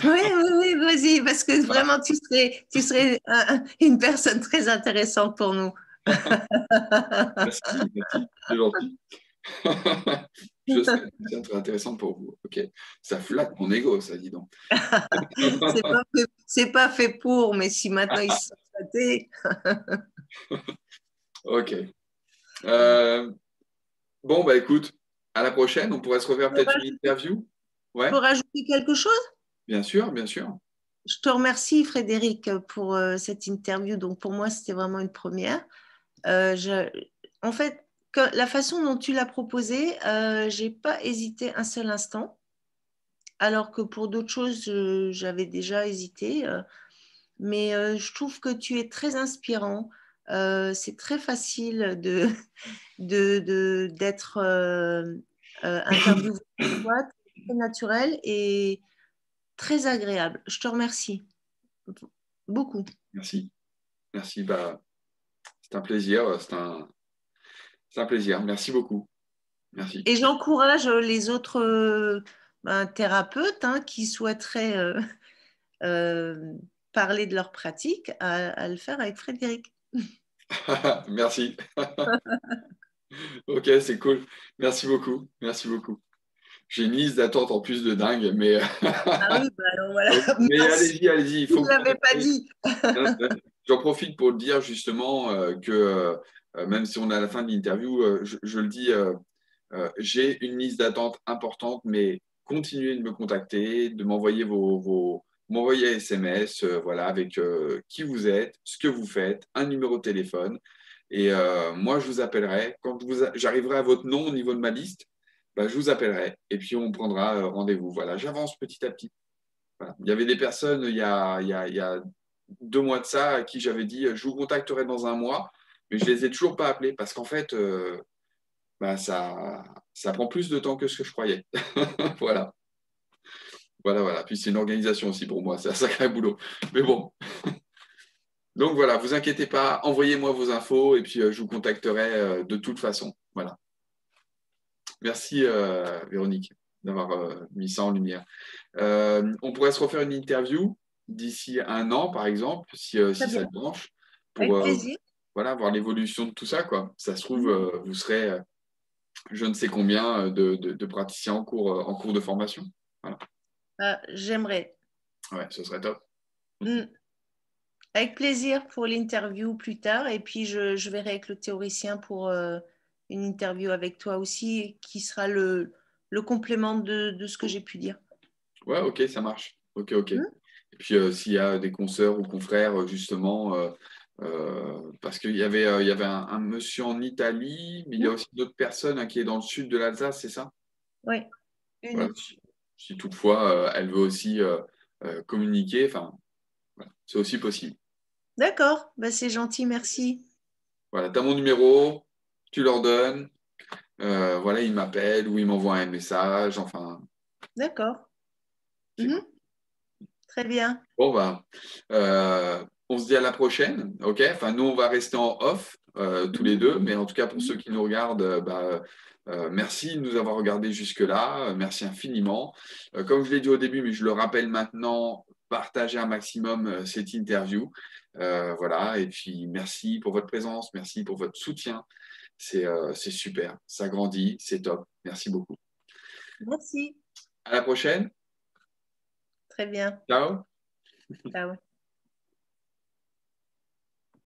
Oui, oui, oui, vas-y, parce que vraiment, tu serais, tu serais euh, une personne très intéressante pour nous. Merci, merci, c'est gentil. Je serais une personne très intéressante pour vous. Ok, ça flatte mon ego, ça, dis donc. C'est pas, pas fait pour, mais si maintenant ils sont flattés. Ok. Euh, bon, bah écoute, à la prochaine, on pourrait se refaire peut-être une interview. Ouais. Pour ajouter quelque chose? Bien sûr, bien sûr. Je te remercie, Frédéric, pour euh, cette interview. Donc, pour moi, c'était vraiment une première. Euh, je... En fait, que, la façon dont tu l'as proposée, euh, je n'ai pas hésité un seul instant, alors que pour d'autres choses, euh, j'avais déjà hésité. Euh, mais euh, je trouve que tu es très inspirant. Euh, C'est très facile de, de, de, d'être euh, euh, interviewé. Naturel et très agréable. Je te remercie beaucoup. Merci. Merci. Bah, c'est un plaisir. C'est un, c'est un plaisir. Merci beaucoup. Merci. Et j'encourage les autres ben, thérapeutes hein, qui souhaiteraient euh, euh, parler de leur pratique à, à le faire avec Frédéric. Merci. Ok, c'est cool. Merci beaucoup. Merci beaucoup. J'ai une liste d'attente en plus de dingue, mais. Ah oui, bah alors voilà. Mais allez-y, allez-y. Vous ne l'avez pas dit. J'en profite pour dire justement que même si on est à la fin de l'interview, je, je le dis, j'ai une liste d'attente importante, mais continuez de me contacter, de m'envoyer vos, vos m'envoyer un S M S, voilà, avec qui vous êtes, ce que vous faites, un numéro de téléphone, et euh, moi je vous appellerai quand j'arriverai à votre nom au niveau de ma liste. Ben, je vous appellerai et puis on prendra rendez-vous. Voilà, j'avance petit à petit. Voilà. Il y avait des personnes il y a, il y a, il y a deux mois de ça à qui j'avais dit je vous contacterai dans un mois, mais je ne les ai toujours pas appelés parce qu'en fait, euh, ben ça, ça prend plus de temps que ce que je croyais. Voilà. Voilà, voilà. Puis c'est une organisation aussi pour moi, c'est un sacré boulot. Mais bon. Donc voilà, ne vous inquiétez pas, envoyez-moi vos infos et puis euh, je vous contacterai euh, de toute façon. Voilà. Merci euh, Véronique d'avoir euh, mis ça en lumière. Euh, on pourrait se refaire une interview d'ici un an, par exemple, si, euh, si ça te branche, pour euh, voilà, voir l'évolution de tout ça, quoi. Ça se trouve, euh, vous serez euh, je ne sais combien de, de, de praticiens en cours, euh, en cours de formation. Voilà. Euh, J'aimerais. Ouais, ce serait top. Mmh. Avec plaisir pour l'interview plus tard, et puis je, je verrai avec le théoricien pour... Euh... une interview avec toi aussi, qui sera le, le complément de, de ce que j'ai pu dire. Ouais, ok, ça marche. Ok, ok. Mmh. Et puis, euh, s'il y a des consoeurs ou confrères, justement, euh, euh, parce qu'il y avait, euh, il y avait un, un monsieur en Italie, mais mmh. il y a aussi d'autres personnes hein, qui est dans le sud de l'Alsace, c'est ça? Oui. Une... Voilà, si, si toutefois, euh, elle veut aussi euh, euh, communiquer, enfin, voilà, c'est aussi possible. D'accord, bah, c'est gentil, merci. Voilà, tu as mon numéro. Tu leur donnes, euh, voilà, ils m'appellent ou ils m'envoient un message, enfin. D'accord. Mmh. Très bien. Bon, bah, euh, on se dit à la prochaine, ok? Enfin, nous, on va rester en off, euh, tous les deux, mais en tout cas, pour ceux qui nous regardent, euh, bah, euh, merci de nous avoir regardés jusque-là, euh, merci infiniment. Euh, comme je l'ai dit au début, mais je le rappelle maintenant, partagez un maximum euh, cette interview, euh, voilà, et puis merci pour votre présence, merci pour votre soutien. C'est euh, super, ça grandit, c'est top. Merci beaucoup. Merci. À la prochaine. Très bien. Ciao. Ciao.